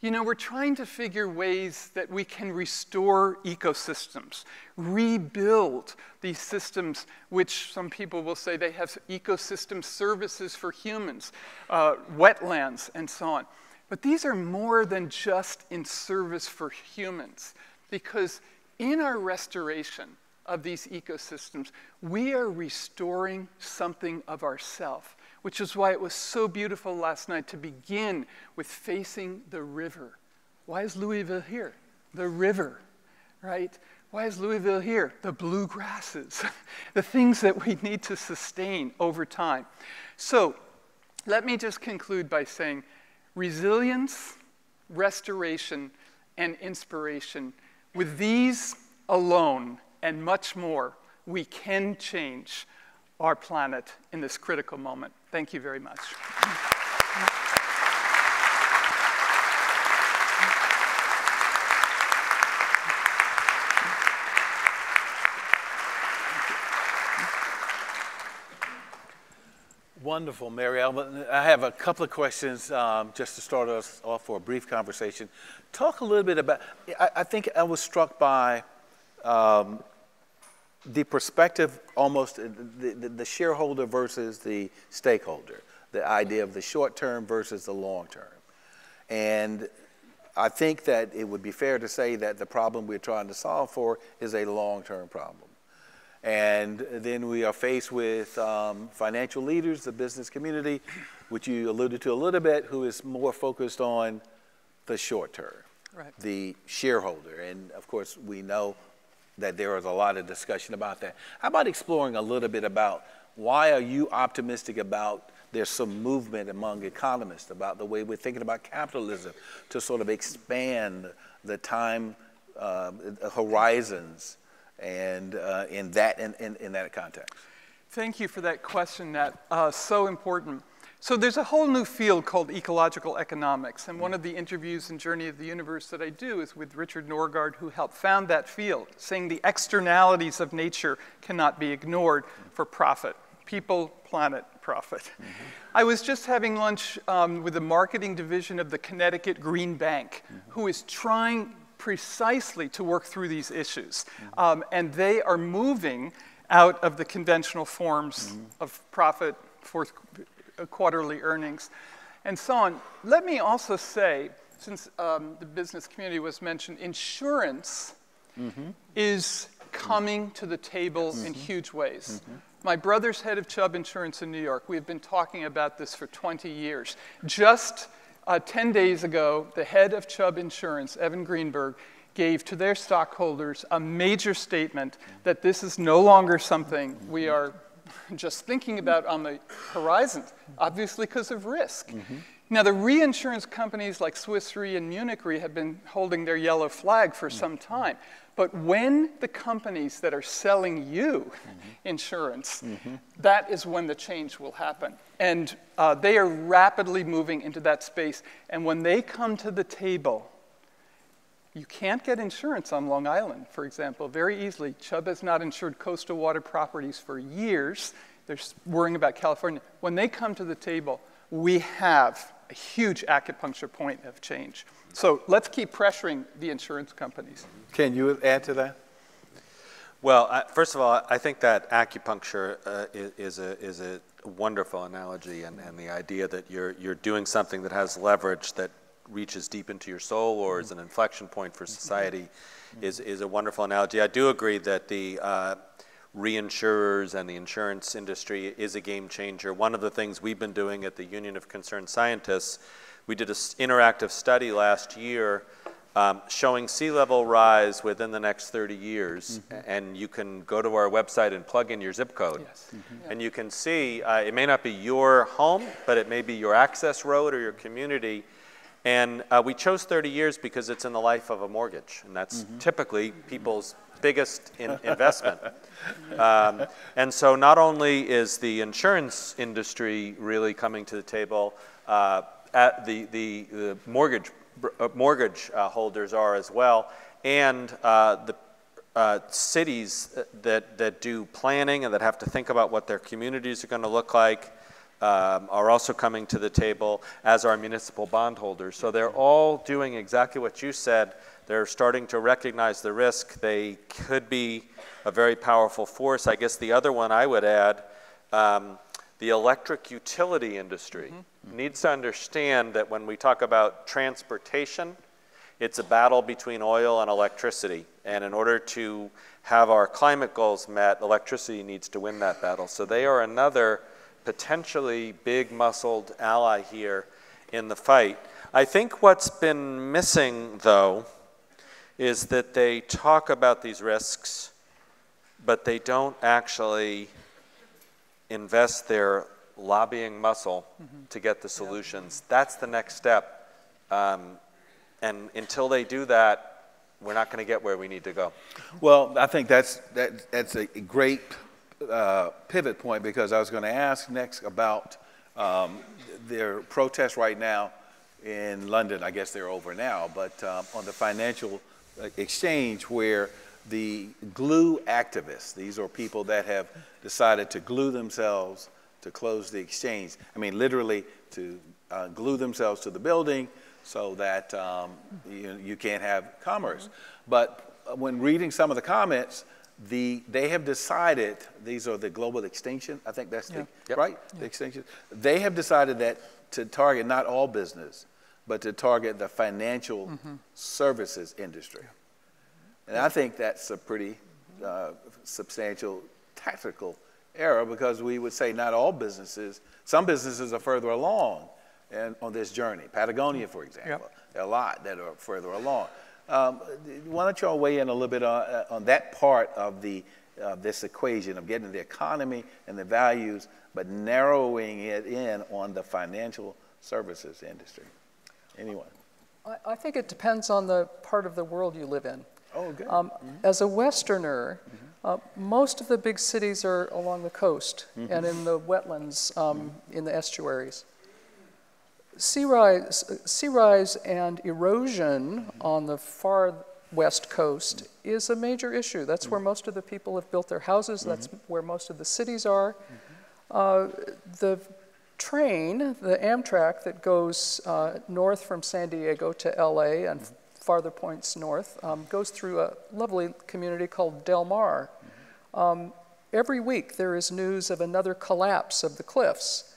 You know, we're trying to figure ways that we can restore ecosystems, rebuild these systems, which some people will say they have ecosystem services for humans, wetlands, and so on. But these are more than just in service for humans, because in our restoration of these ecosystems, we are restoring something of ourselves, which is why it was so beautiful last night to begin with facing the river. Why is Louisville here? The river, right? Why is Louisville here? The blue grasses, the things that we need to sustain over time. So let me just conclude by saying resilience, restoration, and inspiration. With these alone and much more, we can change our planet in this critical moment. Thank you very much. Wonderful, Mary Evelyn. I have a couple of questions just to start us off for a brief conversation. Talk a little bit about, I think I was struck by the perspective, almost the shareholder versus the stakeholder, the idea of the short term versus the long term. And I think that it would be fair to say that the problem we're trying to solve for is a long term problem. And then we are faced with financial leaders, the business community, which you alluded to a little bit, who is more focused on the short term, right, the shareholder. And of course, we know that there is a lot of discussion about that. How about exploring a little bit about why are you optimistic about there's some movement among economists about the way we're thinking about capitalism to sort of expand the time horizons and in that context? Thank you for that question, Nat. So important. So there's a whole new field called ecological economics, and one of the interviews in Journey of the Universe that I do is with Richard Norgard, who helped found that field, saying the externalities of nature cannot be ignored for profit. People, planet, profit. I was just having lunch with the marketing division of the Connecticut Green Bank, who is trying precisely to work through these issues. And they are moving out of the conventional forms of profit, quarterly earnings, and so on. Let me also say, since the business community was mentioned, insurance is coming to the table in huge ways. My brother's head of Chubb Insurance in New York. We've been talking about this for 20 years. Just 10 days ago, the head of Chubb Insurance, Evan Greenberg, gave to their stockholders a major statement that this is no longer something we are just thinking about on the horizon, obviously because of risk. Now, the reinsurance companies like Swiss Re and Munich Re have been holding their yellow flag for some time. But when the companies that are selling you insurance, that is when the change will happen. And they are rapidly moving into that space. And when they come to the table, you can't get insurance on Long Island, for example, very easily. Chubb has not insured coastal water properties for years. They're worrying about California. When they come to the table, we have a huge acupuncture point of change. So let's keep pressuring the insurance companies. Can you add to that? Well, first of all, I think that acupuncture is a wonderful analogy, and the idea that you're doing something that has leverage that reaches deep into your soul or is an inflection point for society is a wonderful analogy. I do agree that the reinsurers and the insurance industry is a game changer. One of the things we've been doing at the Union of Concerned Scientists, we did an interactive study last year showing sea level rise within the next 30 years. And you can go to our website and plug in your zip code. And you can see, it may not be your home, but it may be your access road or your community. And we chose 30 years because it's in the life of a mortgage. And that's typically people's biggest investment. And so not only is the insurance industry really coming to the table, at the mortgage holders are as well, and the cities that do planning and that have to think about what their communities are going to look like are also coming to the table, as are municipal bondholders. So they're all doing exactly what you said. They're starting to recognize the risk. They could be a very powerful force. I guess the other one I would add, the electric utility industry needs to understand that when we talk about transportation, it's a battle between oil and electricity. And in order to have our climate goals met, electricity needs to win that battle. So they are another potentially big-muscled ally here in the fight. I think what's been missing, though, is that they talk about these risks, but they don't actually invest their lobbying muscle to get the solutions. That's the next step. And until they do that, we're not going to get where we need to go. Well, I think that's a great pivot point, because I was going to ask next about their protests right now in London. I guess they're over now, but on the financial exchange, where the glue activists, these are people that have decided to glue themselves to close the exchange. I mean, literally to glue themselves to the building so that you can't have commerce. But when reading some of the comments, they have decided, these are the global extinction, I think that's the extinction. They have decided that to target not all business, but to target the financial services industry. And I think that's a pretty substantial tactical error, because we would say not all businesses, some businesses are further along and on this journey. Patagonia, for example, there are a lot that are further along. Why don't y'all weigh in a little bit on that part of the this equation of getting the economy and the values, but narrowing it in on the financial services industry? Anyone? I think it depends on the part of the world you live in. Oh, good. As a Westerner, most of the big cities are along the coast and in the wetlands, in the estuaries. Sea rise and erosion on the far west coast is a major issue. That's where most of the people have built their houses. That's where most of the cities are. The train, the Amtrak that goes north from San Diego to LA and farther points north, goes through a lovely community called Del Mar. Every week there is news of another collapse of the cliffs.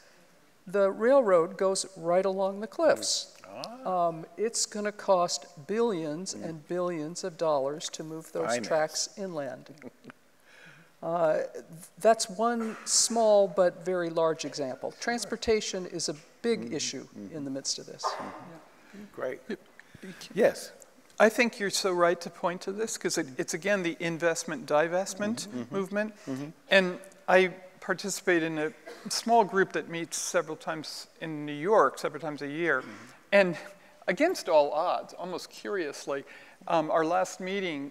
The railroad goes right along the cliffs. It's going to cost billions and billions of dollars to move those tracks inland. That's one small but very large example. Transportation is a big issue in the midst of this. Great. Yes. I think you're so right to point to this, because it's again the investment-divestment movement. And I participate in a small group that meets several times in New York, several times a year. And against all odds, almost curiously, our last meeting,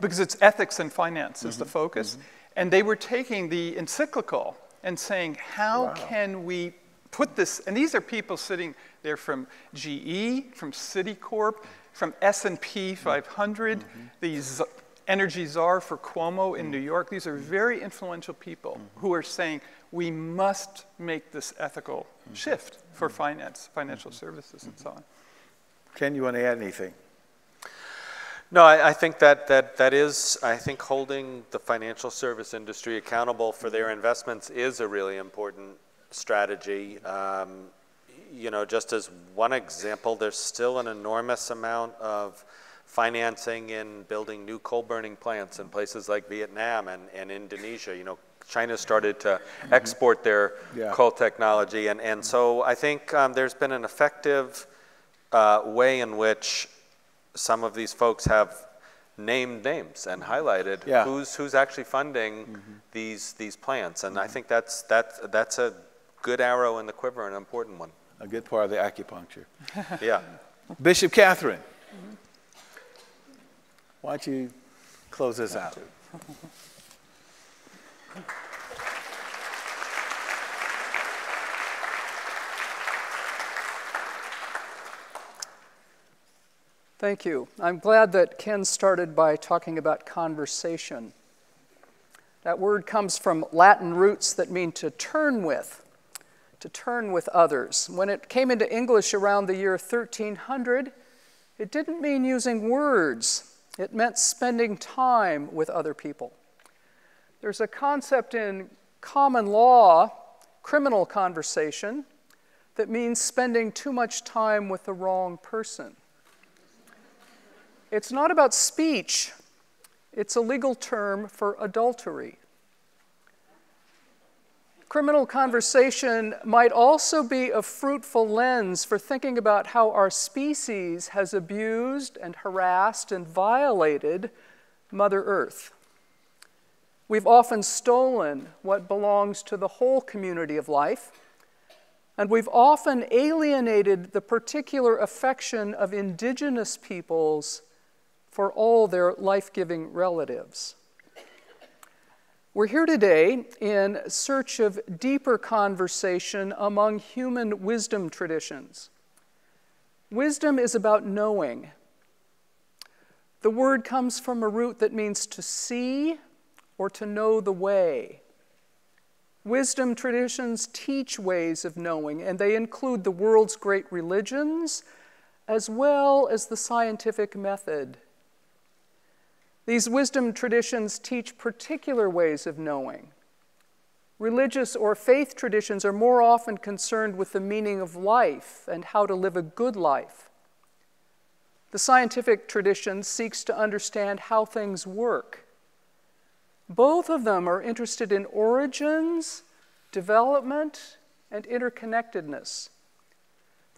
because it's ethics and finance is the focus, and they were taking the encyclical and saying, how can we put this, and these are people sitting there from GE, from Citicorp, from S&P 500, these energy czar for Cuomo in New York. These are very influential people who are saying, we must make this ethical shift for finance, financial services, and so on. Ken, you want to add anything? No, I think that is, I think holding the financial service industry accountable for their investments is a really important strategy. You know, just as one example, there's still an enormous amount of financing in building new coal-burning plants in places like Vietnam and Indonesia. You know, China started to export their coal technology. And so I think there's been an effective way in which some of these folks have named names and highlighted who's actually funding these plants. And I think that's a good arrow in the quiver, an important one. A good part of the acupuncture. Bishop Katharine, why don't you close this out? Thank you. I'm glad that Ken started by talking about conversation. That word comes from Latin roots that mean to turn with others. When it came into English around the year 1300, it didn't mean using words. It meant spending time with other people. There's a concept in common law, criminal conversation, that means spending too much time with the wrong person. It's not about speech. It's a legal term for adultery. Criminal conversation might also be a fruitful lens for thinking about how our species has abused and harassed and violated Mother Earth. We've often stolen what belongs to the whole community of life, and we've often alienated the particular affection of indigenous peoples for all their life-giving relatives. We're here today in search of deeper conversation among human wisdom traditions. Wisdom is about knowing. The word comes from a root that means to see or to know the way. Wisdom traditions teach ways of knowing, and they include the world's great religions as well as the scientific method. These wisdom traditions teach particular ways of knowing. Religious or faith traditions are more often concerned with the meaning of life and how to live a good life. The scientific tradition seeks to understand how things work. Both of them are interested in origins, development, and interconnectedness.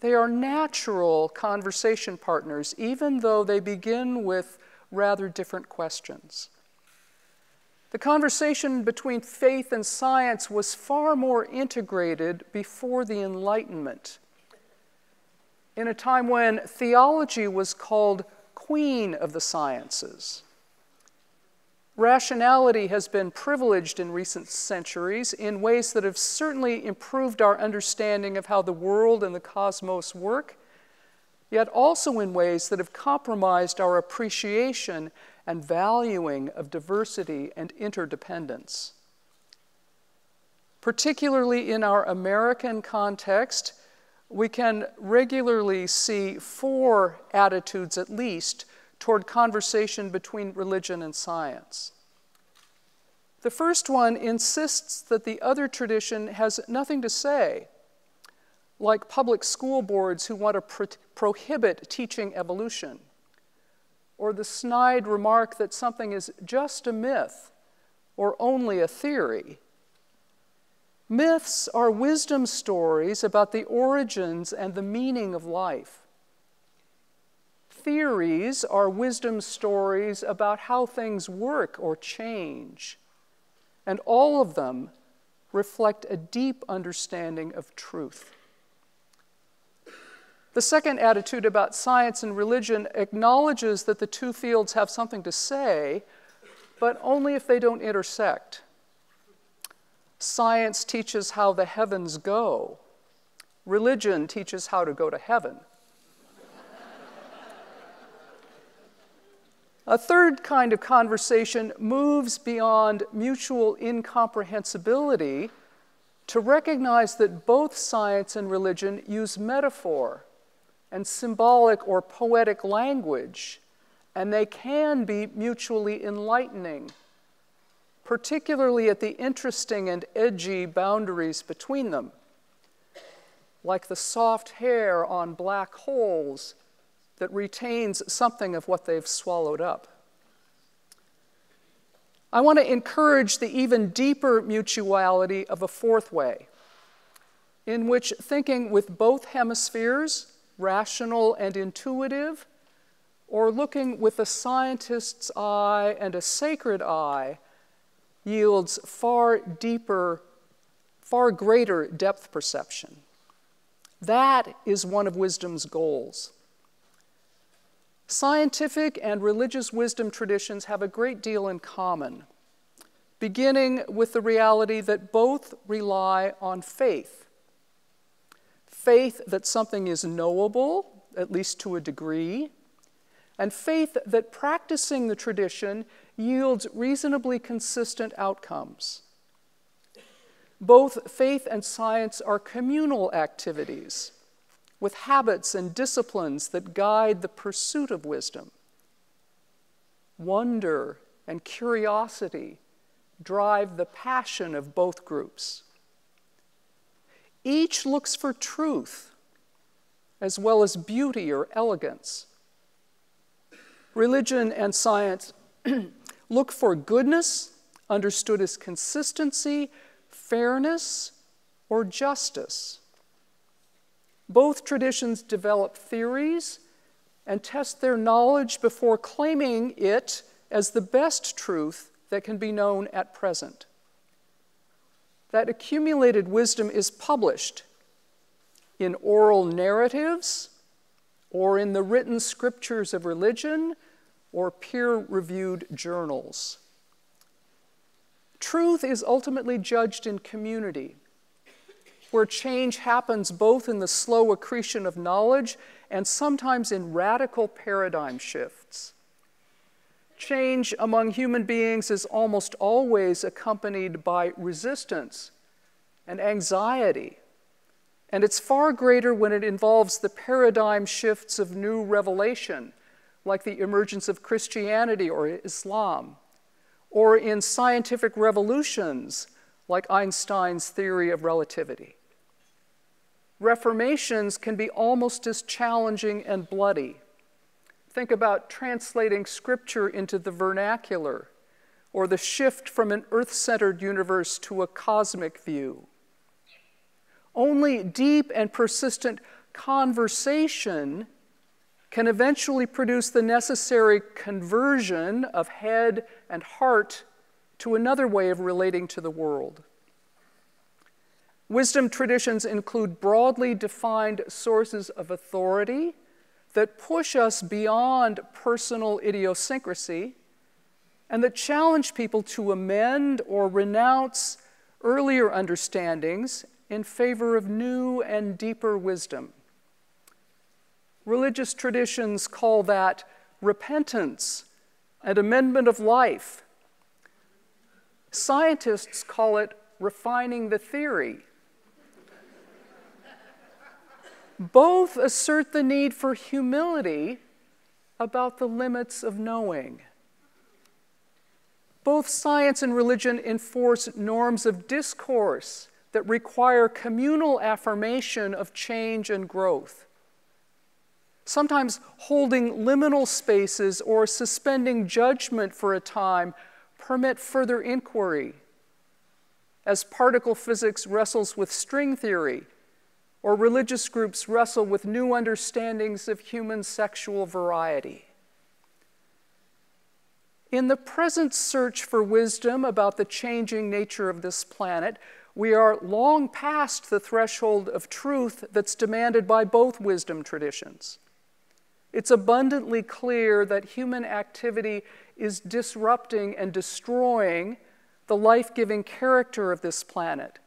They are natural conversation partners, even though they begin with rather different questions. The conversation between faith and science was far more integrated before the Enlightenment. In a time when theology was called Queen of the Sciences. Rationality has been privileged in recent centuries in ways that have certainly improved our understanding of how the world and the cosmos work, yet also in ways that have compromised our appreciation and valuing of diversity and interdependence. Particularly in our American context, we can regularly see four attitudes at least toward conversation between religion and science. The first one insists that the other tradition has nothing to say, like public school boards who want to prohibit teaching evolution, or the snide remark that something is just a myth or only a theory. Myths are wisdom stories about the origins and the meaning of life. Theories are wisdom stories about how things work or change, and all of them reflect a deep understanding of truth. The second attitude about science and religion acknowledges that the two fields have something to say, but only if they don't intersect. Science teaches how the heavens go. Religion teaches how to go to heaven. A third kind of conversation moves beyond mutual incomprehensibility to recognize that both science and religion use metaphor and symbolic or poetic language, and they can be mutually enlightening, particularly at the interesting and edgy boundaries between them, like the soft hair on black holes that retains something of what they've swallowed up. I want to encourage the even deeper mutuality of a fourth way, in which thinking with both hemispheres, rational and intuitive, or looking with a scientist's eye and a sacred eye, yields far deeper, far greater depth perception. That is one of wisdom's goals. Scientific and religious wisdom traditions have a great deal in common, beginning with the reality that both rely on faith. Faith that something is knowable, at least to a degree, and faith that practicing the tradition yields reasonably consistent outcomes. Both faith and science are communal activities with habits and disciplines that guide the pursuit of wisdom. Wonder and curiosity drive the passion of both groups. Each looks for truth, as well as beauty or elegance. Religion and science look for goodness, understood as consistency, fairness, or justice. Both traditions develop theories and test their knowledge before claiming it as the best truth that can be known at present. That accumulated wisdom is published in oral narratives, or in the written scriptures of religion, or peer-reviewed journals. Truth is ultimately judged in community, where change happens both in the slow accretion of knowledge and sometimes in radical paradigm shifts. Change among human beings is almost always accompanied by resistance and anxiety, and it's far greater when it involves the paradigm shifts of new revelation, like the emergence of Christianity or Islam, or in scientific revolutions, like Einstein's theory of relativity. Reformations can be almost as challenging and bloody. Think about translating scripture into the vernacular, or the shift from an earth-centered universe to a cosmic view. Only deep and persistent conversation can eventually produce the necessary conversion of head and heart to another way of relating to the world. Wisdom traditions include broadly defined sources of authority that push us beyond personal idiosyncrasy and that challenge people to amend or renounce earlier understandings in favor of new and deeper wisdom. Religious traditions call that repentance and amendment of life. Scientists call it refining the theory. Both assert the need for humility about the limits of knowing. Both science and religion enforce norms of discourse that require communal affirmation of change and growth. Sometimes holding liminal spaces or suspending judgment for a time permit further inquiry, as particle physics wrestles with string theory, or religious groups wrestle with new understandings of human sexual variety. In the present search for wisdom about the changing nature of this planet, we are long past the threshold of truth that's demanded by both wisdom traditions. It's abundantly clear that human activity is disrupting and destroying the life-giving character of this planet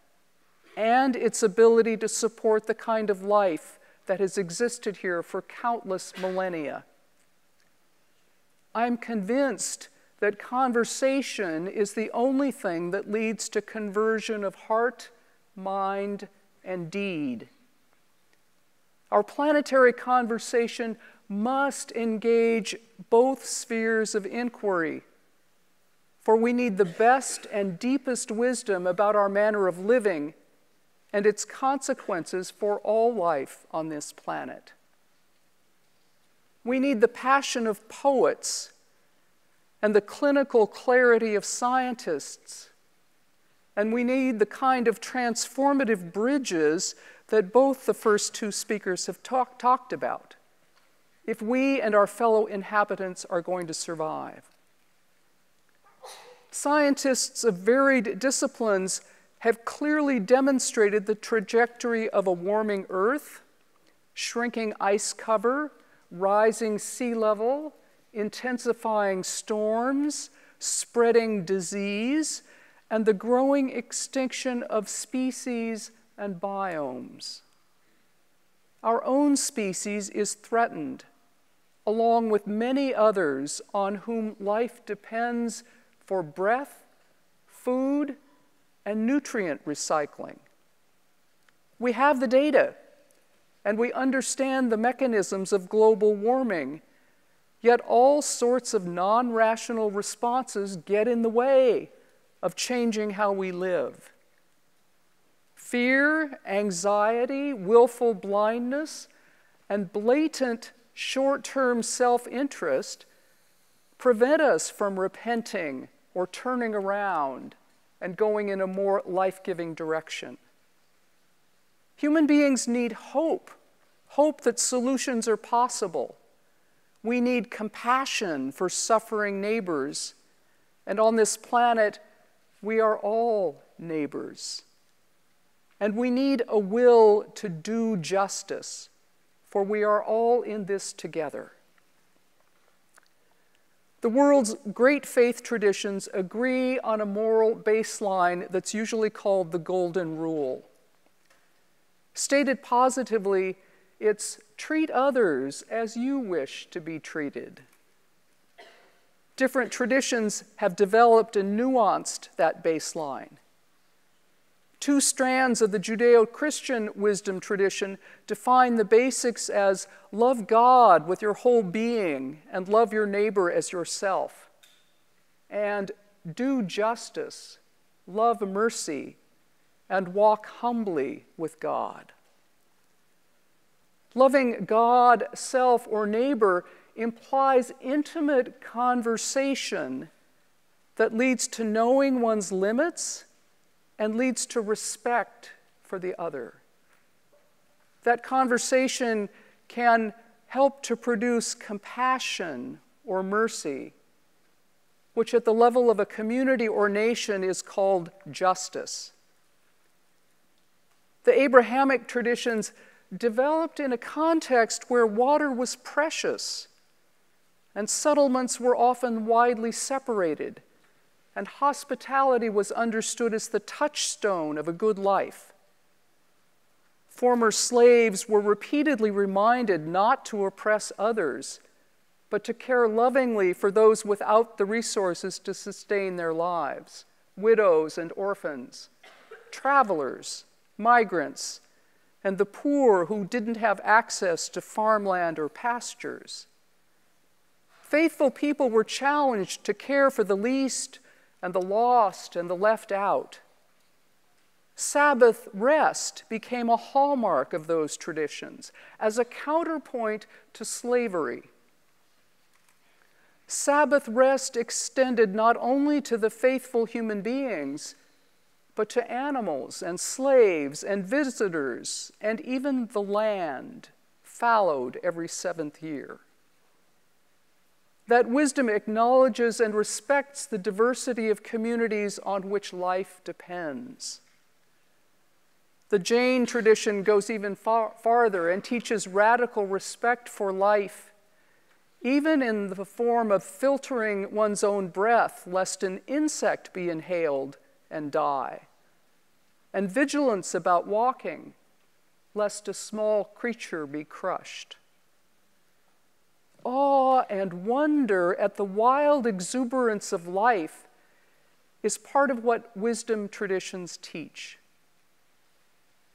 and its ability to support the kind of life that has existed here for countless millennia. I'm convinced that conversation is the only thing that leads to conversion of heart, mind, and deed. Our planetary conversation must engage both spheres of inquiry, for we need the best and deepest wisdom about our manner of living and its consequences for all life on this planet. We need the passion of poets and the clinical clarity of scientists. And we need the kind of transformative bridges that both the first two speakers have talked about, if we and our fellow inhabitants are going to survive. Scientists of varied disciplines have clearly demonstrated the trajectory of a warming Earth, shrinking ice cover, rising sea level, intensifying storms, spreading disease, and the growing extinction of species and biomes. Our own species is threatened, along with many others on whom life depends for breath, food, and nutrient recycling. We have the data, and we understand the mechanisms of global warming, yet all sorts of non-rational responses get in the way of changing how we live. Fear, anxiety, willful blindness, and blatant short-term self-interest prevent us from repenting or turning around and going in a more life-giving direction. Human beings need hope, hope that solutions are possible. We need compassion for suffering neighbors, and on this planet, we are all neighbors. And we need a will to do justice, for we are all in this together. The world's great faith traditions agree on a moral baseline that's usually called the Golden Rule. Stated positively, it's treat others as you wish to be treated. Different traditions have developed and nuanced that baseline. Two strands of the Judeo-Christian wisdom tradition define the basics as love God with your whole being and love your neighbor as yourself, and do justice, love mercy, and walk humbly with God. Loving God, self, or neighbor implies intimate conversation that leads to knowing one's limits and leads to respect for the other. That conversation can help to produce compassion or mercy, which at the level of a community or nation is called justice. The Abrahamic traditions developed in a context where water was precious, and settlements were often widely separated, and hospitality was understood as the touchstone of a good life. Former slaves were repeatedly reminded not to oppress others, but to care lovingly for those without the resources to sustain their lives, widows and orphans, travelers, migrants, and the poor who didn't have access to farmland or pastures. Faithful people were challenged to care for the least and the lost and the left out. Sabbath rest became a hallmark of those traditions as a counterpoint to slavery. Sabbath rest extended not only to the faithful human beings, but to animals and slaves and visitors and even the land, fallowed every seventh year. That wisdom acknowledges and respects the diversity of communities on which life depends. The Jain tradition goes even farther and teaches radical respect for life, even in the form of filtering one's own breath lest an insect be inhaled and die, and vigilance about walking, lest a small creature be crushed. Awe and wonder at the wild exuberance of life is part of what wisdom traditions teach.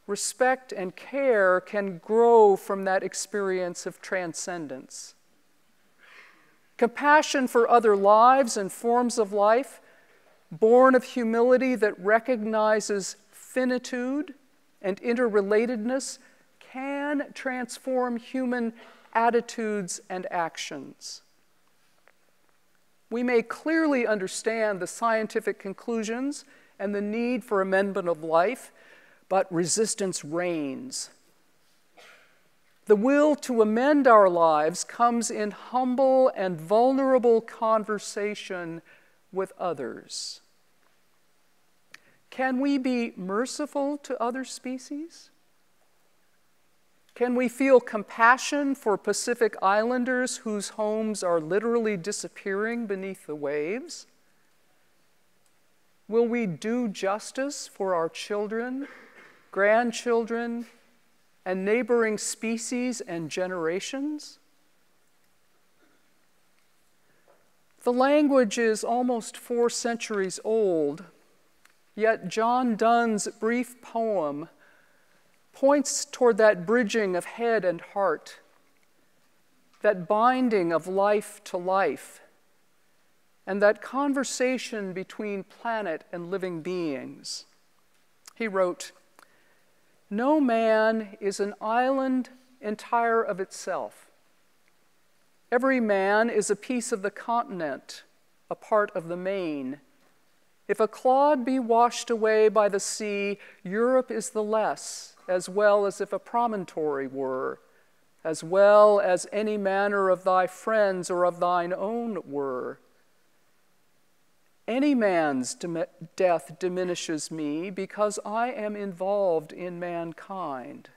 Respect and care can grow from that experience of transcendence. Compassion for other lives and forms of life, born of humility that recognizes finitude and interrelatedness, can transform human attitudes and actions. We may clearly understand the scientific conclusions and the need for amendment of life, but resistance reigns. The will to amend our lives comes in humble and vulnerable conversation with others. Can we be merciful to other species? Can we feel compassion for Pacific Islanders whose homes are literally disappearing beneath the waves? Will we do justice for our children, grandchildren, and neighboring species and generations? The language is almost 4 centuries old, yet John Donne's brief poem points toward that bridging of head and heart, that binding of life to life, and that conversation between planet and living beings. He wrote, "No man is an island entire of itself. Every man is a piece of the continent, a part of the main. If a clod be washed away by the sea, Europe is the less, as well as if a promontory were, as well as any manner of thy friends or of thine own were. Any man's death diminishes me because I am involved in mankind.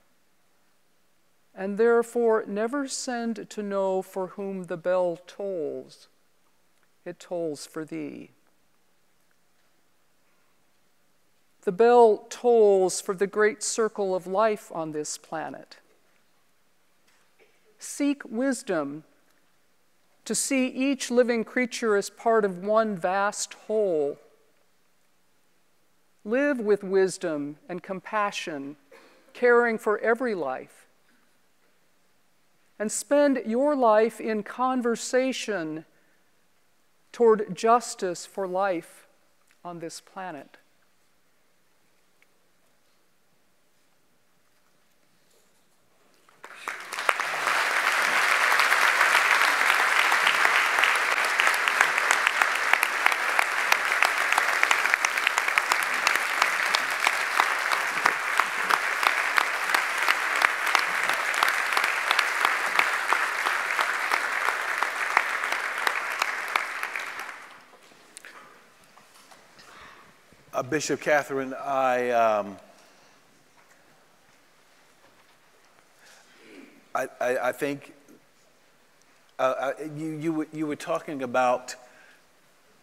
And therefore never send to know for whom the bell tolls. It tolls for thee." The bell tolls for the great circle of life on this planet. Seek wisdom to see each living creature as part of one vast whole. Live with wisdom and compassion, caring for every life. And spend your life in conversation toward justice for life on this planet. Bishop Katharine, I think you were talking about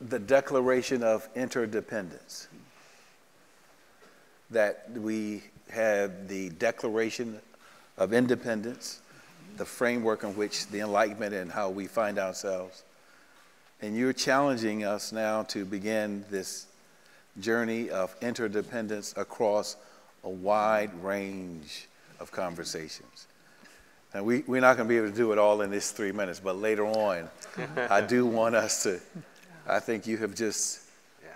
the declaration of interdependence, that we have the Declaration of Independence, the framework on which the Enlightenment and how we find ourselves. And you're challenging us now to begin this journey of interdependence across a wide range of conversations. And we're not going to be able to do it all in this 3 minutes, but later on, I do want us to, I think you have just,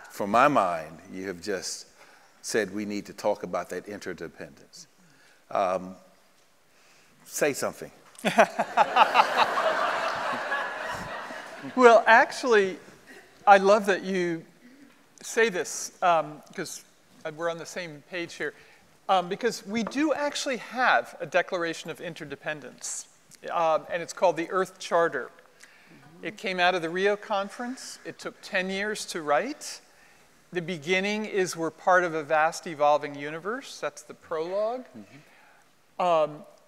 from my mind, you have just said we need to talk about that interdependence. Say something. Well, actually, I love that you say this, because we're on the same page here, because we do actually have a declaration of interdependence, and it's called the Earth Charter. It came out of the Rio Conference. It took 10 years to write. The beginning is we're part of a vast evolving universe. That's the prologue.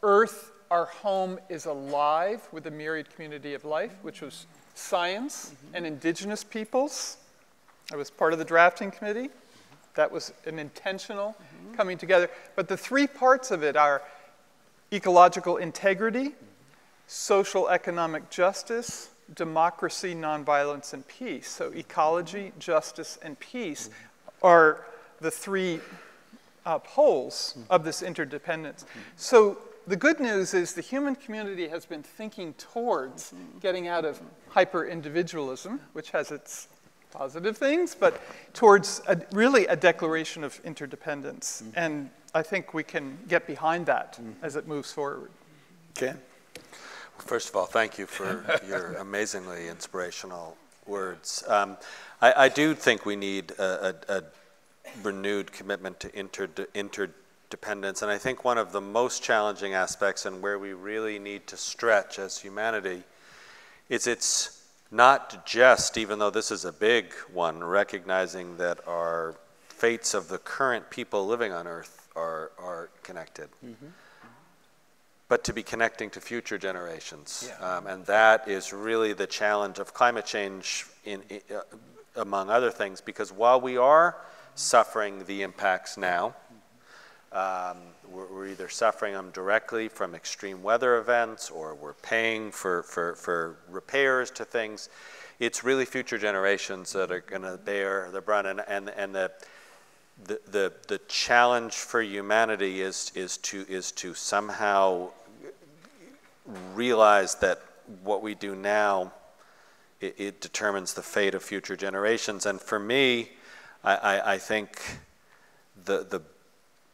Earth, our home, is alive with a myriad community of life, which was science and indigenous peoples. I was part of the drafting committee. That was an intentional coming together. But the three parts of it are ecological integrity, social economic justice, democracy, nonviolence, and peace. So ecology, justice, and peace are the three poles of this interdependence. So the good news is the human community has been thinking towards getting out of hyper-individualism, which has its positive things, but towards really a declaration of interdependence. And I think we can get behind that as it moves forward. Ken? Well, first of all, thank you for your amazingly inspirational words. I do think we need a renewed commitment to interdependence. And I think one of the most challenging aspects and where we really need to stretch as humanity is it's not just, even though this is a big one, recognizing that our fates of the current people living on Earth are connected, but to be connecting to future generations. And that is really the challenge of climate change, among other things, because while we are suffering the impacts now, We're either suffering them directly from extreme weather events, or we're paying for repairs to things. It's really future generations that are going to bear the brunt, and the challenge for humanity is to somehow realize that what we do now, it determines the fate of future generations. And for me, I think the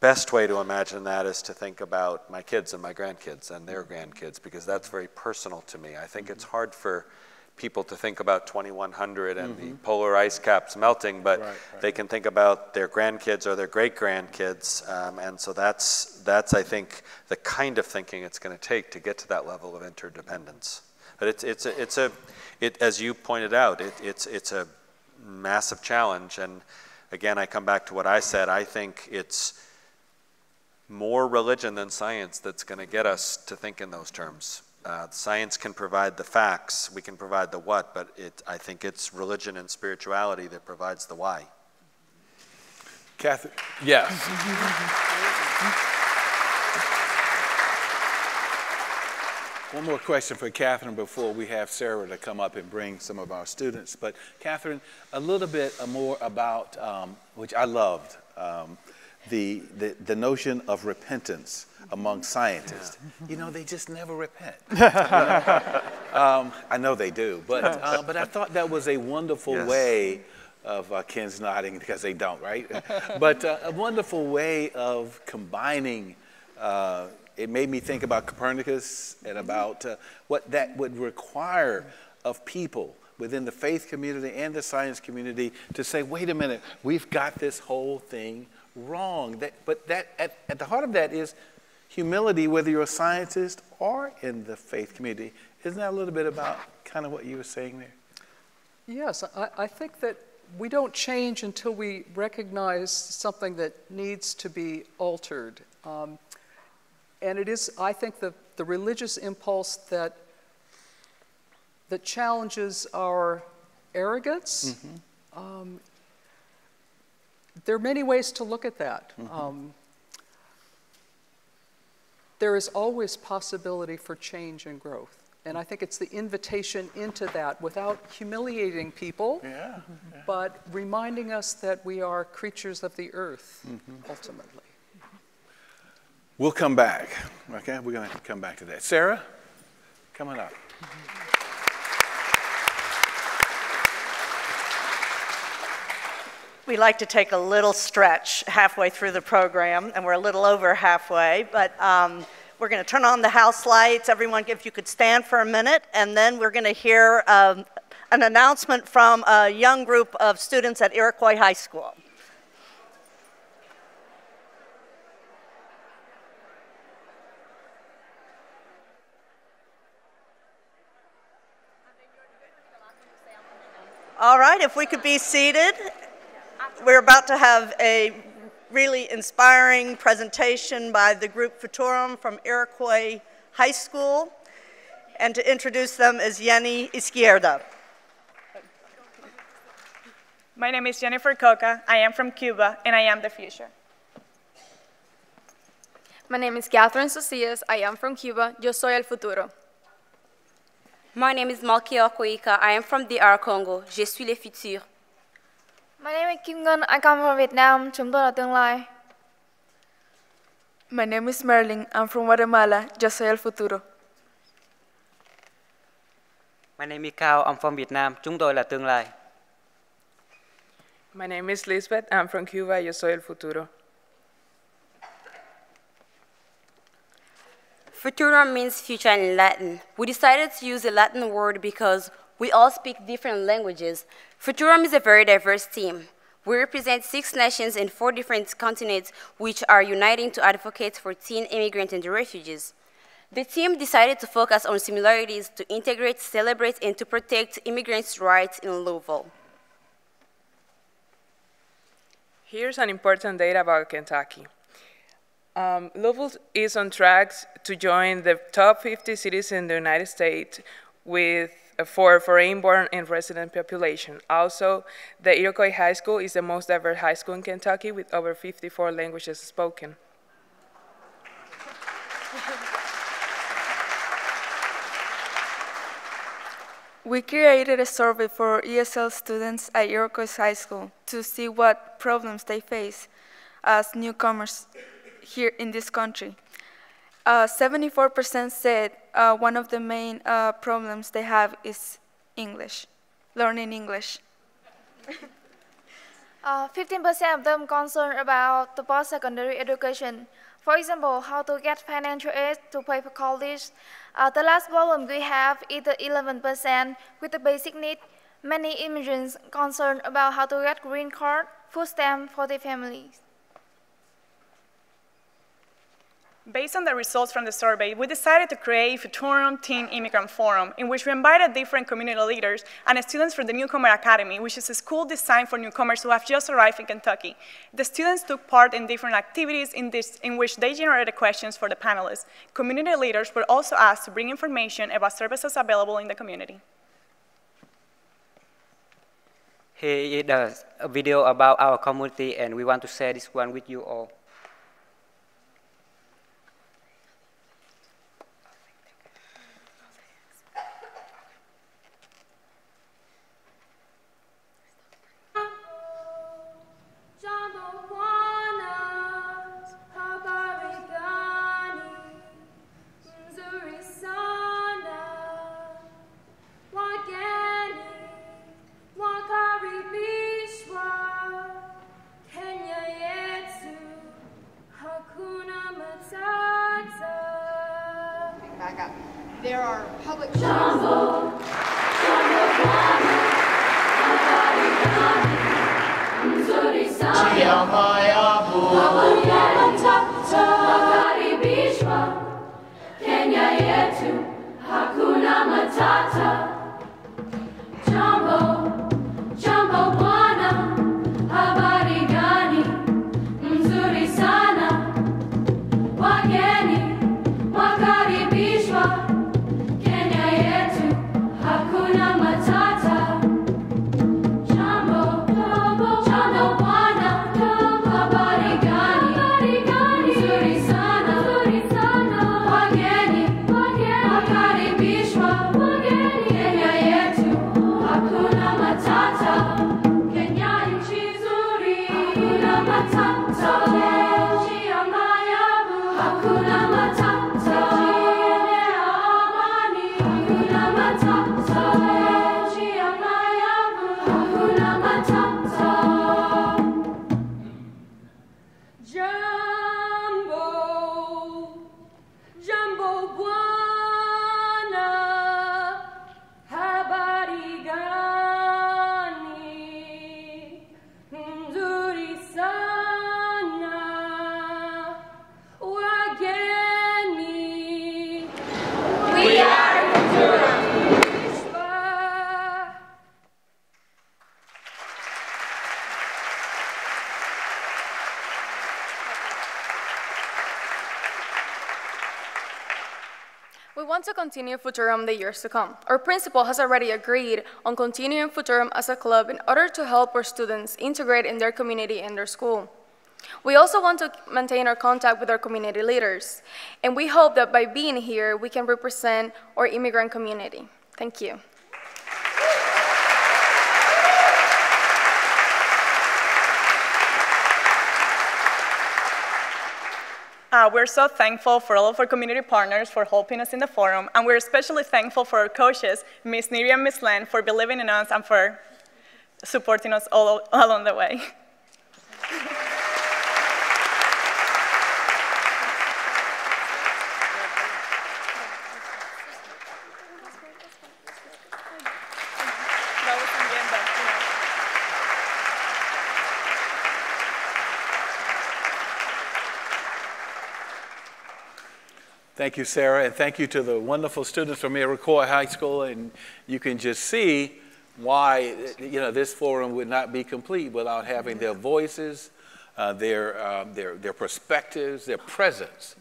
best way to imagine that is to think about my kids and my grandkids and their grandkids, because that's very personal to me. I think it's hard for people to think about 2100 and the polar ice caps melting, but they can think about their grandkids or their great-grandkids. And so that's, I think, the kind of thinking it's going to take to get to that level of interdependence. But it's as you pointed out, it's a massive challenge. And again, I come back to what I said. I think it's more religion than science that's going to get us to think in those terms. Science can provide the facts, we can provide the what, but I think it's religion and spirituality that provides the why. Kathy, yes. One more question for Katharine before we have Sarah to come up and bring some of our students. But Katharine, a little bit more about, which I loved, the notion of repentance among scientists. You know, they just never repent. I know they do, but I thought that was a wonderful way of, Ken's nodding because they don't, right? But a wonderful way of combining, it made me think about Copernicus and about what that would require of people within the faith community and the science community to say, wait a minute, we've got this whole thing wrong. But at the heart of that is humility, whether you're a scientist or in the faith community. Isn't that a little bit about kind of what you were saying there? Yes, I think that we don't change until we recognize something that needs to be altered. And it is, I think, the religious impulse that challenges our arrogance. There are many ways to look at that. There is always possibility for change and growth. And I think it's the invitation into that without humiliating people, but reminding us that we are creatures of the earth, ultimately. We'll come back, okay? We're going to come back to that. Sarah, come on up. We like to take a little stretch halfway through the program, and we're a little over halfway, but we're going to turn on the house lights. Everyone, if you could stand for a minute, and then we're going to hear an announcement from a young group of students at Iroquois High School. All right, if we could be seated. We're about to have a really inspiring presentation by the group Futurum from Iroquois High School. And to introduce them is Jenny Izquierda. My name is Jennifer Coca. I am from Cuba, and I am the future. My name is Katharine Socias. I am from Cuba. Yo soy el futuro. My name is Malkia Koika. I am from DR Congo. Je suis le futur. My name is Kim Ngân. I come from Vietnam. Chúng tôi là tương lai. My name is Merlin. I'm from Guatemala. Yo soy el futuro. My name is Kao. I'm from Vietnam. Chúng tôi là tương lai. My name is Lisbeth. I'm from Cuba. Yo soy el futuro. Futurum means future in Latin. We decided to use the Latin word because we all speak different languages. Futurum is a very diverse team. We represent 6 nations and 4 different continents, which are uniting to advocate for teen immigrants and refugees. The team decided to focus on similarities to integrate, celebrate, and to protect immigrants' rights in Louisville. Here's an important data about Kentucky. Louisville is on track to join the top 50 cities in the United States with for foreign-born and resident population. Also, the Iroquois High School is the most diverse high school in Kentucky with over 54 languages spoken. We created a survey for ESL students at Iroquois High School to see what problems they face as newcomers here in this country. 74% said one of the main problems they have is English, learning English. 15% of them concerned about the post-secondary education. For example, how to get financial aid to pay for college. The last problem we have is the 11% with the basic need. Many immigrants concerned about how to get green card, food stamp for their families. Based on the results from the survey, we decided to create a Futurum Teen Immigrant Forum, in which we invited different community leaders and students from the Newcomer Academy, which is a school designed for newcomers who have just arrived in Kentucky. The students took part in different activities in which they generated questions for the panelists. Community leaders were also asked to bring information about services available in the community. Here is a video about our community, and we want to share this one with you all. There are public jumbo, jumbo, jumbo, to continue Futurum the years to come. Our principal has already agreed on continuing Futurum as a club in order to help our students integrate in their community and their school. We also want to maintain our contact with our community leaders, and we hope that by being here, we can represent our immigrant community. Thank you. We're so thankful for all of our community partners for helping us in the forum, and we're especially thankful for our coaches, Ms. Niri and Ms. Len, for believing in us and for supporting us all along the way. Thank you, Sarah, and thank you to the wonderful students from Iroquois High School. And you can just see why this forum would not be complete without having their voices, their perspectives, their presence.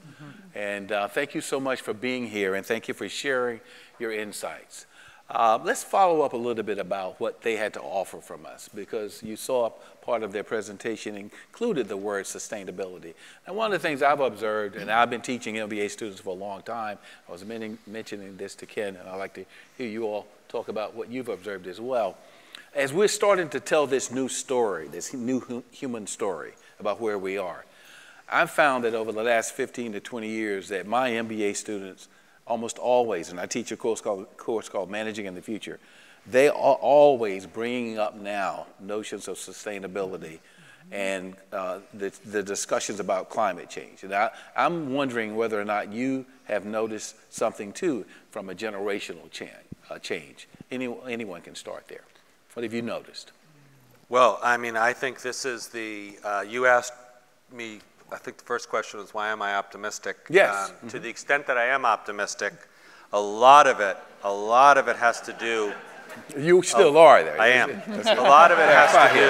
And thank you so much for being here, and thank you for sharing your insights. Let's follow up a little bit about what they had to offer from us, because you saw part of their presentation included the word sustainability. And one of the things I've observed, and I've been teaching MBA students for a long time, I was mentioning this to Ken, and I'd like to hear you all talk about what you've observed as well. As we're starting to tell this new story, this new human story about where we are, I've found that over the last 15 to 20 years that my MBA students almost always, and I teach a course called Managing in the Future, they are always bringing up now notions of sustainability and the discussions about climate change. And I'm wondering whether or not you have noticed something too from a generational change. Anyone can start there. What have you noticed? Well, I mean, I think this is the, you asked me, I think the first question was, why am I optimistic? Yes. To the extent that I am optimistic, a lot of it has to do. You still are there. I am. A lot of it has to do.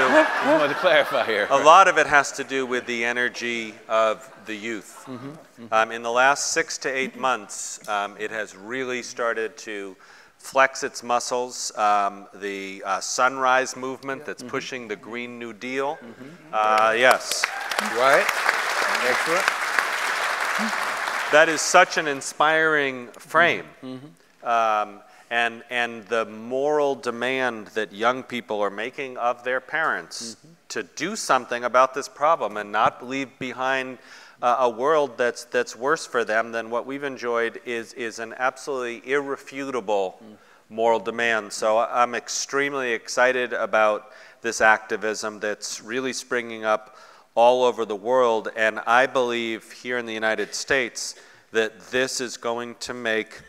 I want to clarify here. A lot of it has to do with the energy of the youth. Mm-hmm. Mm-hmm. In the last 6 to 8 months, it has really started to flex its muscles. The sunrise movement that's mm-hmm. pushing the Green New Deal. Mm-hmm. Yes. Right. Excellent. That is such an inspiring frame. Mm-hmm. Mm-hmm. And the moral demand that young people are making of their parents mm-hmm. to do something about this problem and not leave behind a world that's worse for them than what we've enjoyed is an absolutely irrefutable mm-hmm. moral demand. So I'm extremely excited about this activism that's really springing up all over the world. And I believe here in the United States that this is going to make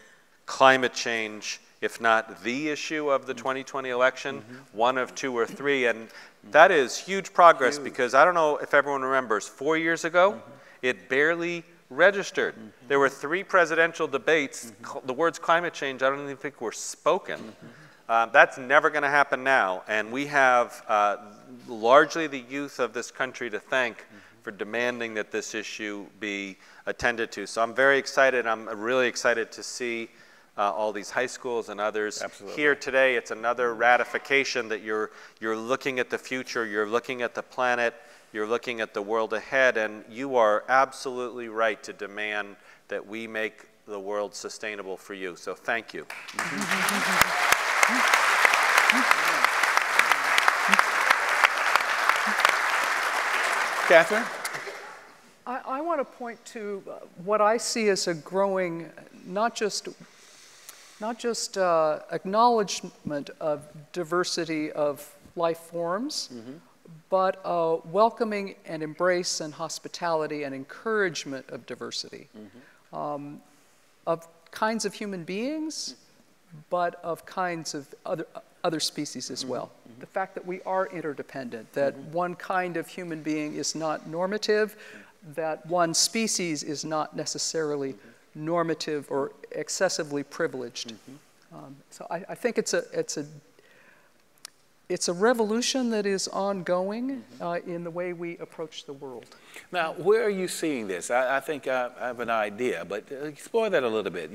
climate change, if not the issue of the 2020 election, mm-hmm. one of two or three. And that is huge progress because I don't know if everyone remembers, 4 years ago, mm-hmm. it barely registered. Mm-hmm. There were 3 presidential debates. Mm-hmm. The words climate change, I don't even think were spoken. Mm-hmm. That's never going to happen now. And we have largely the youth of this country to thank mm-hmm. for demanding that this issue be attended to. So I'm very excited. I'm really excited to see all these high schools and others Absolutely. Here today. It's another ratification that you're looking at the future, you're looking at the planet, you're looking at the world ahead, and you are absolutely right to demand that we make the world sustainable for you. So thank you. Katharine? I want to point to what I see as a growing, not just acknowledgement of diversity of life forms, mm-hmm. but welcoming and embrace and hospitality and encouragement of diversity, mm-hmm. Of kinds of human beings, but of kinds of other species as mm-hmm. well. Mm-hmm. The fact that we are interdependent, that mm-hmm. one kind of human being is not normative, mm-hmm. that one species is not necessarily mm-hmm. normative or excessively privileged. Mm-hmm. So I think it's a revolution that is ongoing mm-hmm. In the way we approach the world. Now, where are you seeing this? I think I have an idea, but explore that a little bit.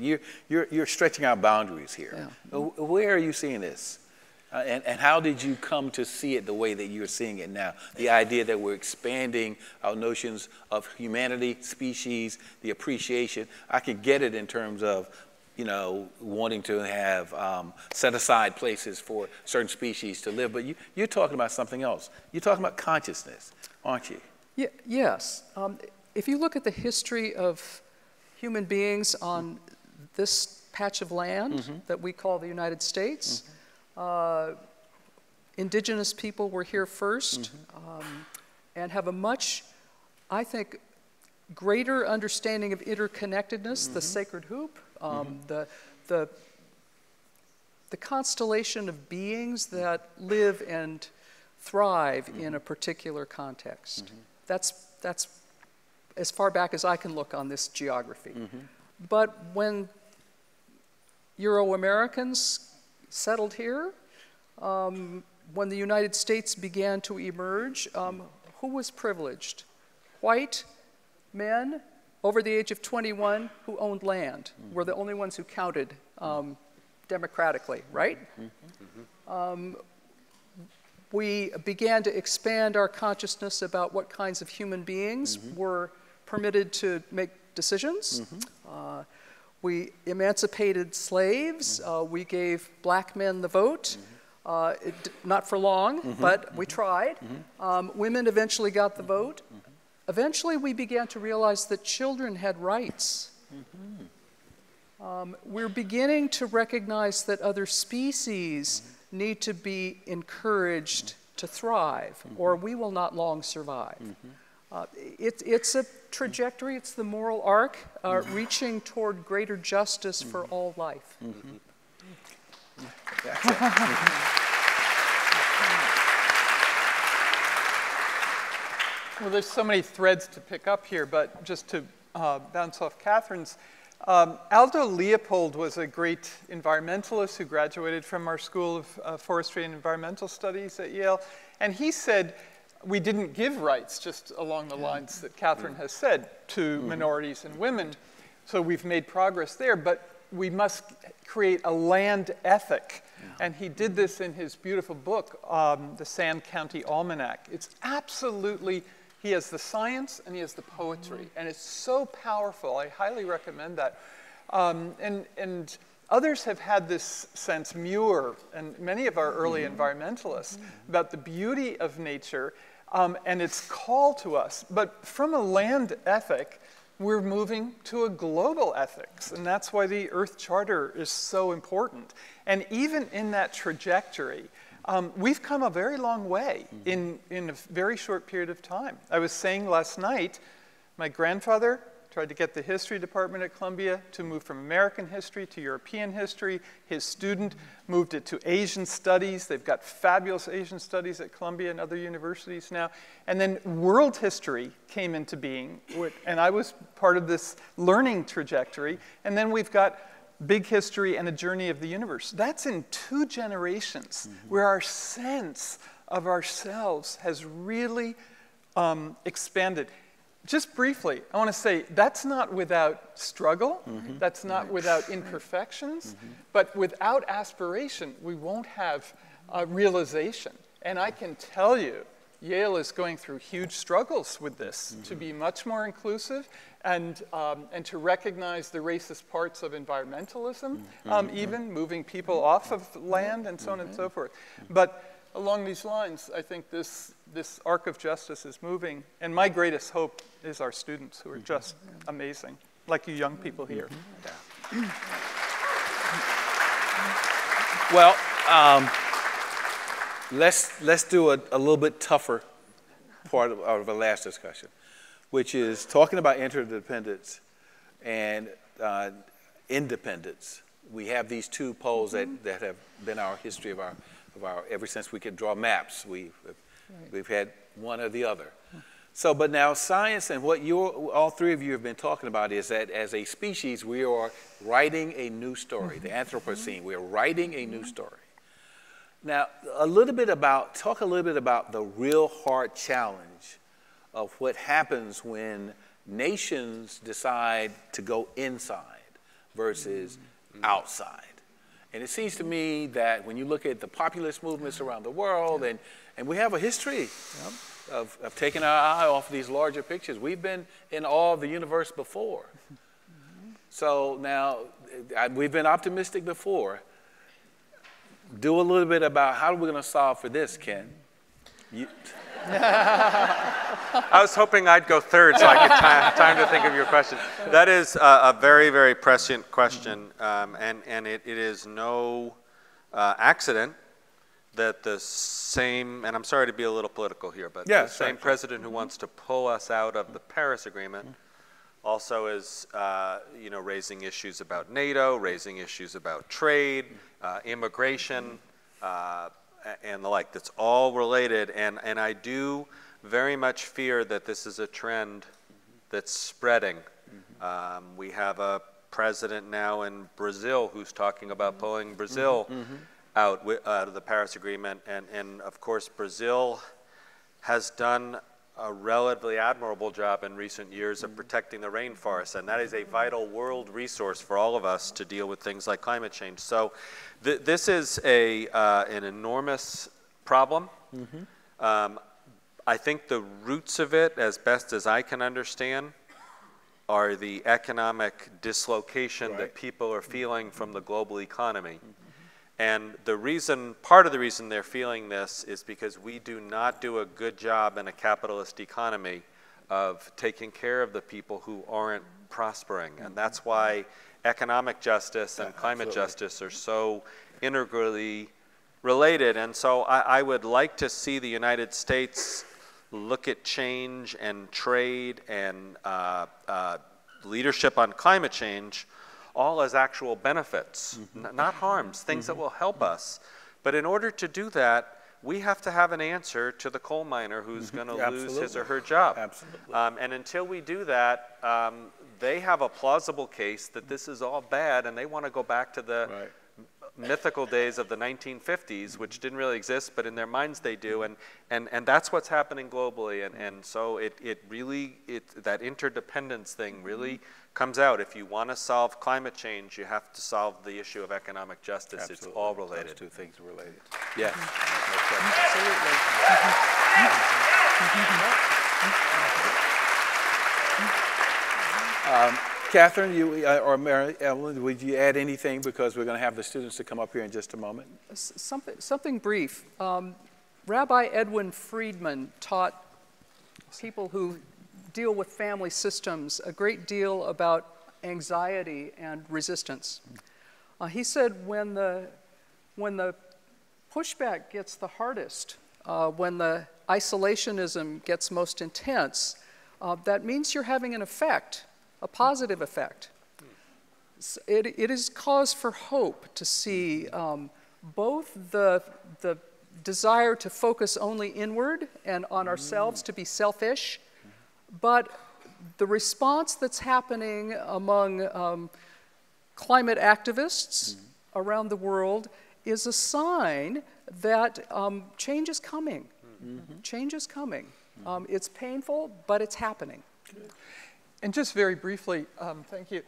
You're stretching out boundaries here. Yeah. Mm-hmm. Where are you seeing this? And how did you come to see it the way that you're seeing it now? The idea that we're expanding our notions of humanity, species, the appreciation. I could get it in terms of, you know, wanting to have set aside places for certain species to live, but you're talking about something else. You're talking about consciousness, aren't you? Yeah, yes. If you look at the history of human beings on this patch of land mm-hmm. that we call the United States, mm-hmm. Indigenous people were here first mm-hmm. And have a much, I think, greater understanding of interconnectedness, mm-hmm. the sacred hoop, mm-hmm. the constellation of beings that live and thrive mm-hmm. in a particular context. Mm-hmm. That's as far back as I can look on this geography. Mm-hmm. But when Euro-Americans settled here, when the United States began to emerge, who was privileged? White men over the age of 21 who owned land were the only ones who counted democratically, right? Mm-hmm. We began to expand our consciousness about what kinds of human beings mm-hmm. were permitted to make decisions. Mm-hmm. We emancipated slaves. Mm-hmm. We gave black men the vote. Mm-hmm. Not for long, mm-hmm. but mm-hmm. we tried. Mm-hmm. Women eventually got the mm-hmm. vote. Mm-hmm. Eventually, we began to realize that children had rights. Mm-hmm. We're beginning to recognize that other species mm-hmm. need to be encouraged mm-hmm. to thrive, mm-hmm. or we will not long survive. Mm-hmm. It's a trajectory, it's the moral arc, mm-hmm. reaching toward greater justice mm-hmm. for all life. Mm-hmm. That's it. Well, there's so many threads to pick up here, but just to bounce off Katharine's, Aldo Leopold was a great environmentalist who graduated from our School of Forestry and Environmental Studies at Yale, and he said, we didn't give rights, just along the lines that Katharine has said, to minorities and women. So we've made progress there, but we must create a land ethic. And he did this in his beautiful book, The Sand County Almanac. It's absolutely, he has the science and he has the poetry. And it's so powerful. I highly recommend that. And others have had this sense, Muir, and many of our early environmentalists, about the beauty of nature and its call to us. But from a land ethic, we're moving to a global ethics. And that's why the Earth Charter is so important. And even in that trajectory, we've come a very long way in a very short period of time. I was saying last night, my grandfather tried to get the history department at Columbia to move from American history to European history. His student moved it to Asian studies. They've got fabulous Asian studies at Columbia and other universities now. And then world history came into being, and I was part of this learning trajectory. And then we've got big history and a journey of the universe. That's in 2 generations where our sense of ourselves has really expanded. Just briefly, I want to say that's not without struggle, that's not without imperfections, but without aspiration, we won't have realization. And I can tell you, Yale is going through huge struggles with this, to be much more inclusive and to recognize the racist parts of environmentalism, even moving people off of land and so on and so forth. But along these lines, I think this arc of justice is moving. And my greatest hope is our students, who are just amazing, like you young people here. Well, let's do a little bit tougher part of our last discussion, which is talking about interdependence and independence. We have these two poles that have been our history of our ever since we could draw maps, we've had one or the other. So, but now science and what all three of you have been talking about is that as a species, we are writing a new story. The Anthropocene, we are writing a new story. Now, talk a little bit about the real hard challenge of what happens when nations decide to go inside versus outside. And it seems to me that when you look at the populist movements around the world, and we have a history of taking our eye off these larger pictures. We've been in awe of the universe before. So now, we've been optimistic before. Do a little bit about how are we going to solve for this, Ken? I was hoping I'd go third so I could time to think of your question. That is a very, very prescient question, and it is no accident that the same, and I'm sorry to be a little political here, but the same president who wants to pull us out of the Paris Agreement also is raising issues about NATO, raising issues about trade, immigration, and the like. That's all related, and I do very much fear that this is a trend that's spreading. We have a president now in Brazil who's talking about pulling Brazil out of the Paris Agreement, and of course Brazil has done a relatively admirable job in recent years of protecting the rainforest, and that is a vital world resource for all of us to deal with things like climate change. So this is an enormous problem. I think the roots of it, as best as I can understand, are the economic dislocation that people are feeling from the global economy. And the reason, part of the reason they're feeling this is because we do not do a good job in a capitalist economy of taking care of the people who aren't prospering. And that's why economic justice and climate justice are so integrally related. And so I would like to see the United States look at change and trade and leadership on climate change all as actual benefits, not harms, things that will help us. But in order to do that, we have to have an answer to the coal miner who's going to lose his or her job. Absolutely. And until we do that, they have a plausible case that this is all bad, and they want to go back to the mythical days of the 1950s, which didn't really exist, but in their minds they do, and that's what's happening globally. And so it really, that interdependence thing really comes out. If you want to solve climate change, you have to solve the issue of economic justice. Absolutely. It's all related. Those two things are related. Yeah. Absolutely. Katharine, you, or Mary Evelyn, would you add anything, because we're going to have the students to come up here in just a moment? Something brief. Rabbi Edwin Friedman taught people who deal with family systems a great deal about anxiety and resistance. He said when the pushback gets the hardest, when the isolationism gets most intense, that means you're having an effect. A positive effect. So it is cause for hope to see both the desire to focus only inward and on ourselves, to be selfish, but the response that's happening among climate activists around the world is a sign that change is coming. Change is coming. It's painful, but it's happening. And just very briefly, thank you.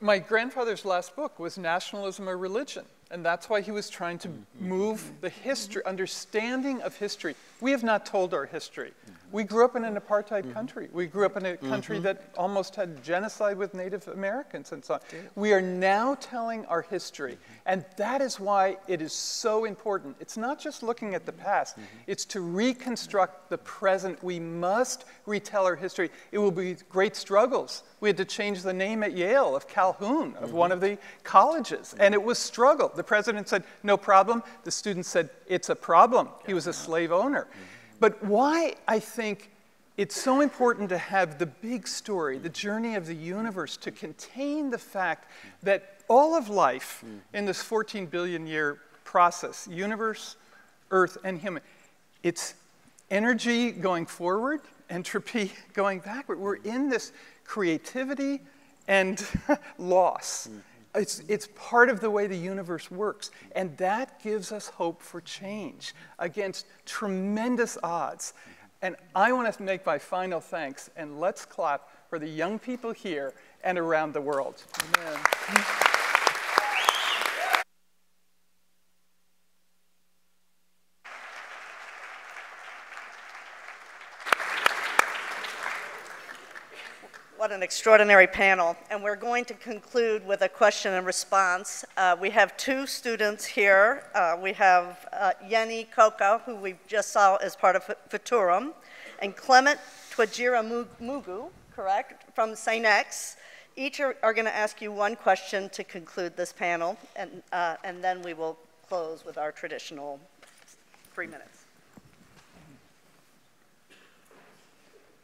My grandfather's last book was Nationalism or Religion, and that's why he was trying to move the history, understanding of history. We have not told our history. We grew up in an apartheid country. We grew up in a country that almost had genocide with Native Americans and so on. We are now telling our history, and that is why it is so important. It's not just looking at the past. It's to reconstruct the present. We must retell our history. It will be great struggles. We had to change the name at Yale of Calhoun, of one of the colleges, and it was struggle. The president said, no problem. The students said, it's a problem. He was a slave owner. But why I think it's so important to have the big story, the journey of the universe, to contain the fact that all of life in this 14 billion year process, universe, earth, and human, it's energy going forward, entropy going backward. We're in this creativity and loss. It's part of the way the universe works, and that gives us hope for change against tremendous odds. And I want to make my final thanks, and let's clap for the young people here and around the world. Amen. What an extraordinary panel. And we're going to conclude with a question and response. We have two students here. We have Yeni Coca, who we just saw as part of Futurum, and Clement Twajira Mugu, correct, from Synex. Each are going to ask you one question to conclude this panel, and then we will close with our traditional 3 minutes.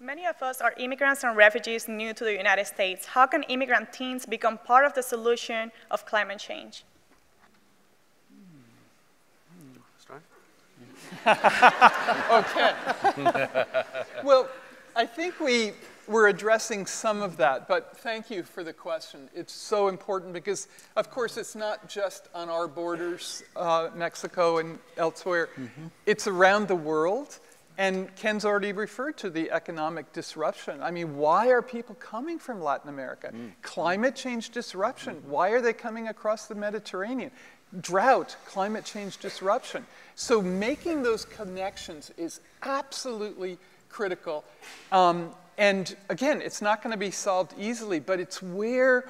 Many of us are immigrants and refugees new to the United States. How can immigrant teens become part of the solution of climate change? Okay. Well, I think we were addressing some of that, but thank you for the question. It's so important because, of course, it's not just on our borders, Mexico and elsewhere. It's around the world. And Ken's already referred to the economic disruption. I mean, why are people coming from Latin America? Climate change disruption. Why are they coming across the Mediterranean? Drought, climate change disruption. So making those connections is absolutely critical. And again, it's not going to be solved easily, but it's where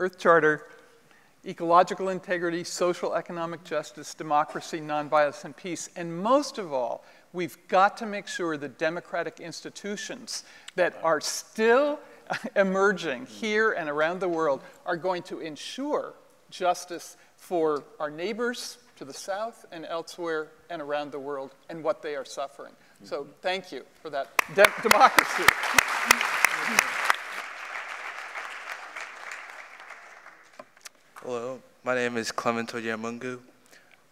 Earth Charter, ecological integrity, social economic justice, democracy, nonviolence, and peace. And most of all, we've got to make sure the democratic institutions that are still emerging here and around the world are going to ensure justice for our neighbors to the south and elsewhere and around the world and what they are suffering. So thank you for that democracy. Hello, my name is Clement Ojemungu.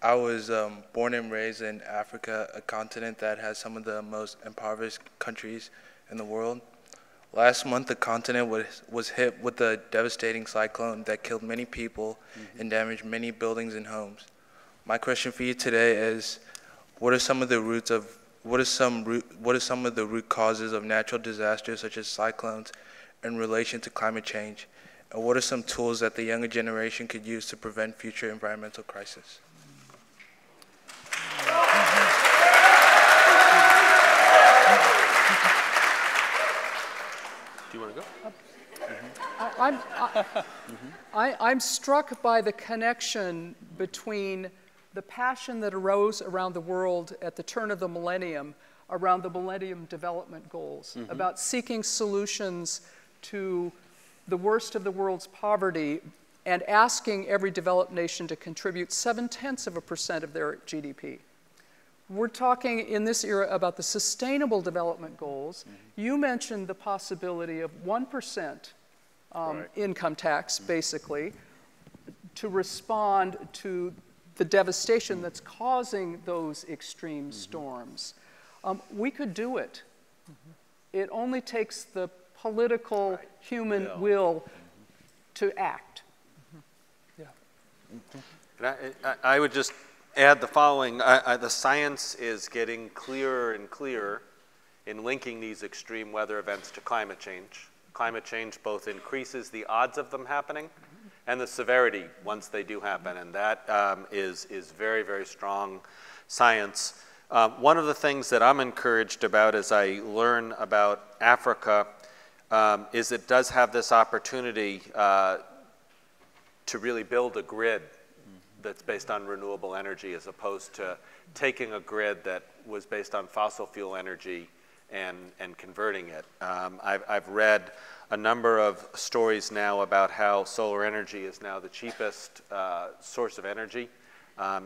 I was born and raised in Africa, a continent that has some of the most impoverished countries in the world. Last month, the continent was hit with a devastating cyclone that killed many people and damaged many buildings and homes. My question for you today is, what are some of the root causes of natural disasters such as cyclones in relation to climate change? And what are some tools that the younger generation could use to prevent future environmental crises? Do you want to go? I'm struck by the connection between the passion that arose around the world at the turn of the millennium around the Millennium Development Goals, about seeking solutions to the worst of the world's poverty and asking every developed nation to contribute 0.7% of their GDP. We're talking in this era about the Sustainable Development Goals. You mentioned the possibility of 1% income tax, basically, to respond to the devastation that's causing those extreme storms. We could do it. It only takes the political human will to act. I would just add the following. The science is getting clearer and clearer in linking these extreme weather events to climate change. Climate change both increases the odds of them happening and the severity once they do happen, and that is very, very strong science. One of the things that I'm encouraged about as I learn about Africa is it does have this opportunity to really build a grid that's based on renewable energy as opposed to taking a grid that was based on fossil fuel energy and converting it. I've read a number of stories now about how solar energy is now the cheapest source of energy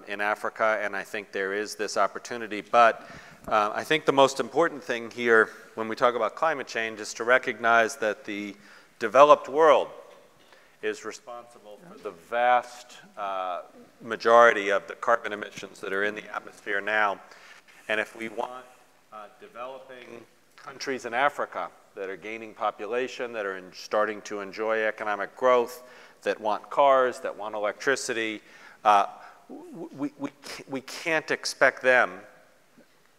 in Africa, and I think there is this opportunity. But I think the most important thing here when we talk about climate change is to recognize that the developed world is responsible for the vast majority of the carbon emissions that are in the atmosphere now. And if we want developing countries in Africa that are gaining population, that are starting to enjoy economic growth, that want cars, that want electricity, we can't expect them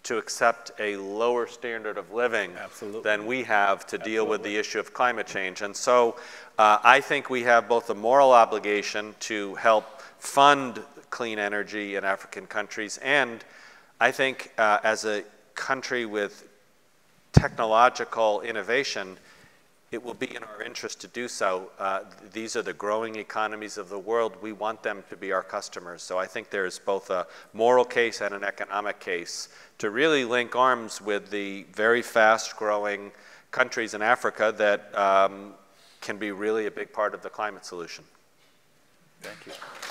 to accept a lower standard of living than we have to deal with the issue of climate change. And so I think we have both a moral obligation to help fund clean energy in African countries, and I think as a country with technological innovation, it will be in our interest to do so. These are the growing economies of the world. We want them to be our customers. So I think there's both a moral case and an economic case to really link arms with the very fast-growing countries in Africa that can be really a big part of the climate solution. Thank you.